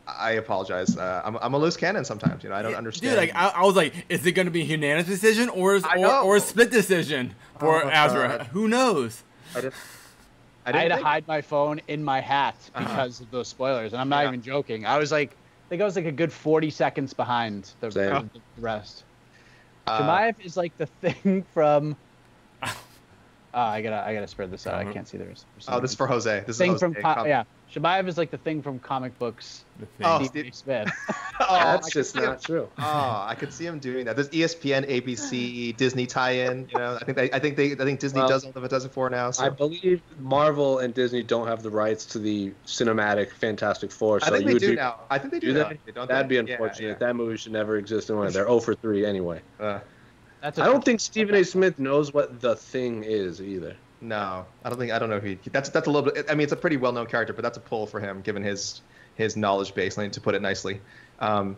I apologize. I'm a loose cannon sometimes, you know. I don't understand. Dude, like I was like, is it going to be a unanimous decision or a split decision for Azra? Who knows? I had to hide my phone in my hat because of those spoilers, and I'm not even joking. I was like, I think I was like a good 40 seconds behind the rest. Chimaev is like the thing from. I gotta spread this out. I can't see the rest. Oh, this is for Jose. This thing is Jose. Chimaev is like the thing from comic books. Steve Smith. Oh, that's just not true. Oh, I could see him doing that. There's ESPN, ABC, Disney tie-in. You know, I think Disney does all of it for now. So. I believe Marvel and Disney don't have the rights to the cinematic Fantastic Four. So I think they do now. I think they do. That'd be unfortunate. Yeah, yeah. That movie should never exist in one. They're 0 for 3 anyway. I don't think Stephen A. Smith knows what the thing is either. No, I don't know if he. That's a little bit. I mean, it's a pretty well-known character, but that's a pull for him, given his knowledge base, to put it nicely. Oh,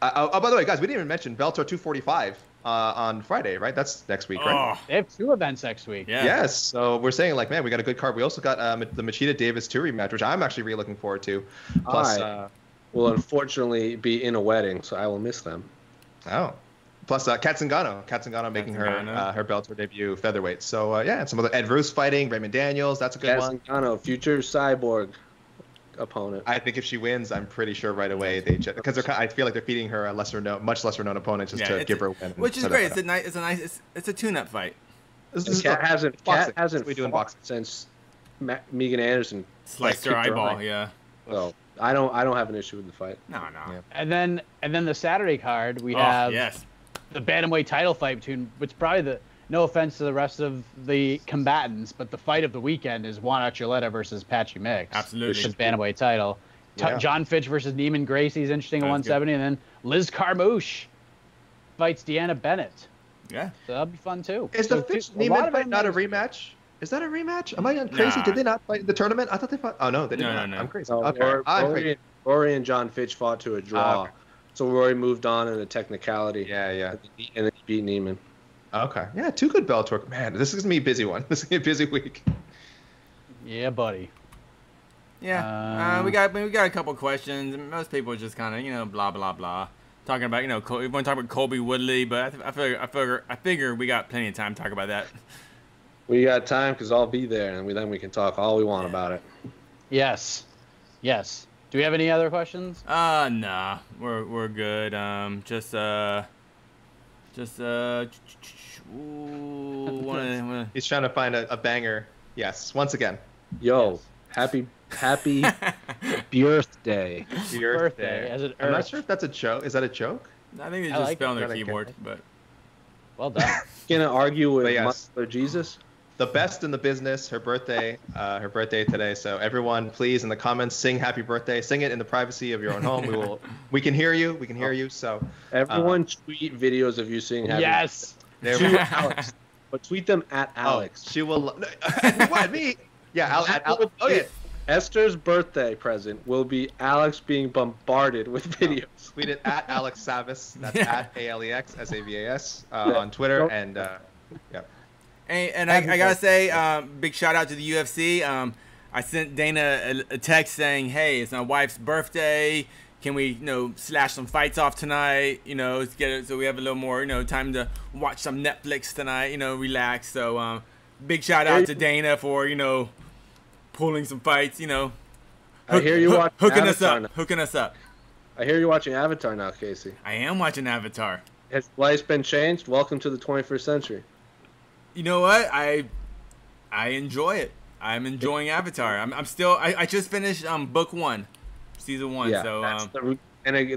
by the way, guys, we didn't even mention Bellator 245 on Friday, right? That's next week, right? They have 2 events next week. Yeah. Yes. So we're saying, like, man, we got a good card. We also got the Machida Davis 2 rematch, which I'm actually really looking forward to. Plus, I will unfortunately be in a wedding, so I will miss them. Oh. Plus, Katzengano making her Bellator debut featherweight. So, yeah, and some other Ed Roos fighting, Raymond Daniels. That's a good one. Katzengano, future Cyborg opponent. I think if she wins, I'm pretty sure right away they – because I feel like they're feeding her a much lesser known opponent just to give her a win. Which is great. It's a tune-up fight. Kat hasn't fought since Megan Anderson sliced her eyeball, yeah. So. I don't have an issue with the fight. No. Yeah. And then the Saturday card we have the bantamweight title fight between, which probably no offense to the rest of the combatants, but the fight of the weekend is Juan Archuleta versus Patchy Mix. Absolutely. Which is bantamweight title. Yeah. John Fitch versus Neiman Gracie's interesting at 170, and then Liz Carmouche fights Deanna Bennett. Yeah. So that'll be fun too. Is the Fitch Neiman fight not a rematch? Is that a rematch? Am I crazy? Nah. Did they not fight in the tournament? I thought they fought. Oh no, they didn't. No. I'm crazy. Okay. Rory and John Fitch fought to a draw. Okay. So Rory moved on in a technicality. Yeah. And then he beat Neiman. Okay. Yeah, 2 good Bellator. Man, this is gonna be a busy one. This is gonna be a busy week. Yeah, buddy. Yeah. We got a couple questions. Most people are just kind of blah blah blah talking about we want to talk about Colby Woodley, but I figure we got plenty of time to talk about that. We got time because I'll be there, and then we can talk all we want about it. Yes. Do we have any other questions? Nah, we're good. He's trying to find a banger. Yes, once again. Yo, happy birthday. Birthday. I'm not sure if that's a joke. Is that a joke? I think they just spell on their keyboard, but well done. Gonna argue with Muscular Jesus. The best in the business, her birthday today. So everyone, please, in the comments, sing happy birthday. Sing it in the privacy of your own home. We can hear you. So everyone tweet videos of you singing happy birthday. Yes. Alex. But tweet them at Alex. She will. What, me? Yeah, at Alex. Oh, yeah. Esther's birthday present will be Alex being bombarded with videos. Tweet it at Alex Savas. That's at ALEX SAVAS on Twitter. And And I gotta say, big shout out to the UFC. I sent Dana a text saying, "Hey, it's my wife's birthday. Can we, slash some fights off tonight? Let's get it so we have a little more, time to watch some Netflix tonight. Relax." So, big shout out to Dana for pulling some fights. I hear you watching hooking us up. I hear you're watching Avatar now, Casey. I am watching Avatar. Has life been changed? Welcome to the 21st century. You know what? I enjoy it. I'm enjoying Avatar. I'm still. I just finished book 1, season 1. Yeah, so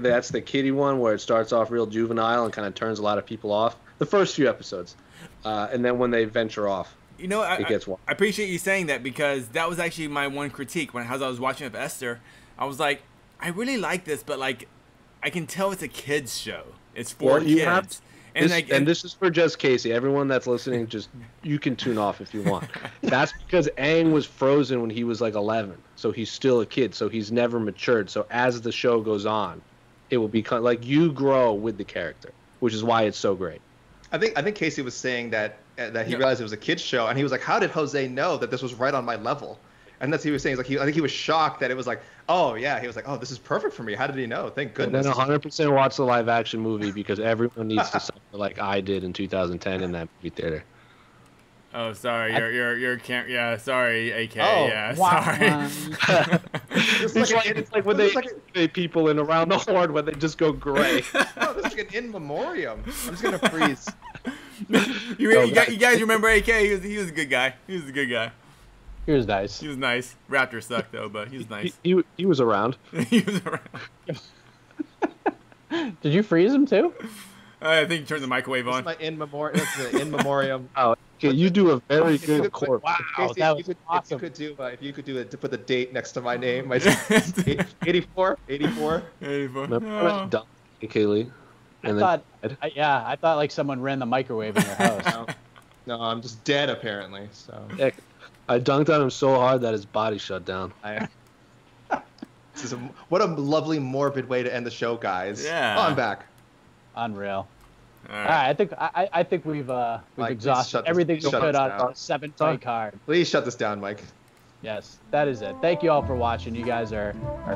that's the kiddie one where it starts off real juvenile and kind of turns a lot of people off. The first few episodes, and then when they venture off, it gets wild. I appreciate you saying that, because that was actually my one critique as I was watching it with Esther. I was like, I really like this, but I can tell it's a kids show. It's for kids. And this is for just Casey. Everyone that's listening, you can tune off if you want. That's because Aang was frozen when he was like 11, so he's still a kid. So he's never matured. So as the show goes on, it will become like you grow with the character, which is why it's so great. I think Casey was saying that he realized it was a kids show, and he was like, "How did Jose know that this was right on my level?" And that's what he was saying. He's like, I think he was shocked that it was like, oh, yeah. He was like, oh, this is perfect for me. How did he know? Thank goodness. And then 100% watch the live-action movie, because everyone needs to suffer like I did in 2010 in that movie theater. Oh, sorry. Yeah, sorry, AK. Oh, yeah, sorry. It's like when they like people in Around the Horn when they just go gray. No, this is like an in memoriam. I'm just going to freeze. You guys remember AK? He was a good guy. He was a good guy. He was nice. He was nice. Raptors sucked, though, but he was nice. He was around. He was around. Did you freeze him, too? I think he turned the microwave on. That's my in memoriam. Oh, okay, you do a very good corp. Wow, Casey, that was awesome. If you could do it, to put the date next to my name. My 84. Remember Don K. Lee? I thought like someone ran the microwave in your house. No, I'm just dead, apparently. So. Heck. I dunked on him so hard that his body shut down. What a lovely, morbid way to end the show, guys. Yeah. I'm back. Unreal. All right. I think we've Mike, exhausted everything we put on our 7-fight card. Please shut this down, Mike. Yes, that is it. Thank you all for watching. You guys are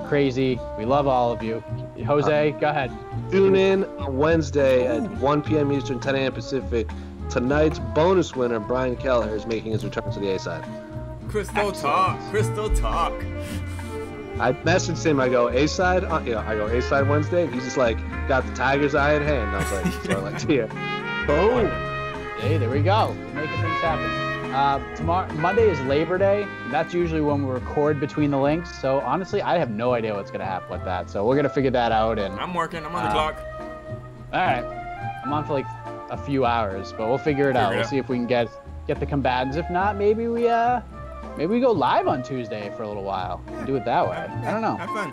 crazy. We love all of you. Jose, go ahead. Tune in on Wednesday at 1 p.m. Eastern, 10 a.m. Pacific. Tonight's bonus winner, Brian Keller, is making his return to the A-side. Crystal Talk. I messaged him. I go, A-side? I go, A-side Wednesday? He's just like, got the tiger's eye in hand. I was like, here. Boom. Hey, there we go. Making things happen. Tomorrow, Monday is Labor Day. That's usually when we record between the links. So, honestly, I have no idea what's going to happen with that. So, we're going to figure that out. And I'm working. I'm on the clock. All right. I'm on for like a few hours, but we'll figure it out. We'll see if we can get the combatants. If not, maybe we go live on Tuesday for a little while and do it that way. I don't know. Have fun.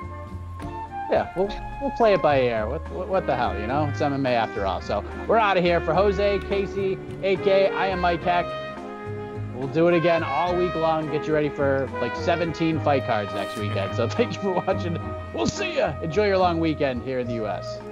Yeah, we'll play it by ear. What the hell, It's MMA after all. So we're out of here. For Jose, Casey, AK, I am Mike Heck. We'll do it again all week long. Get you ready for like 17 fight cards next weekend. So thank you for watching. We'll see ya. Enjoy your long weekend here in the U.S.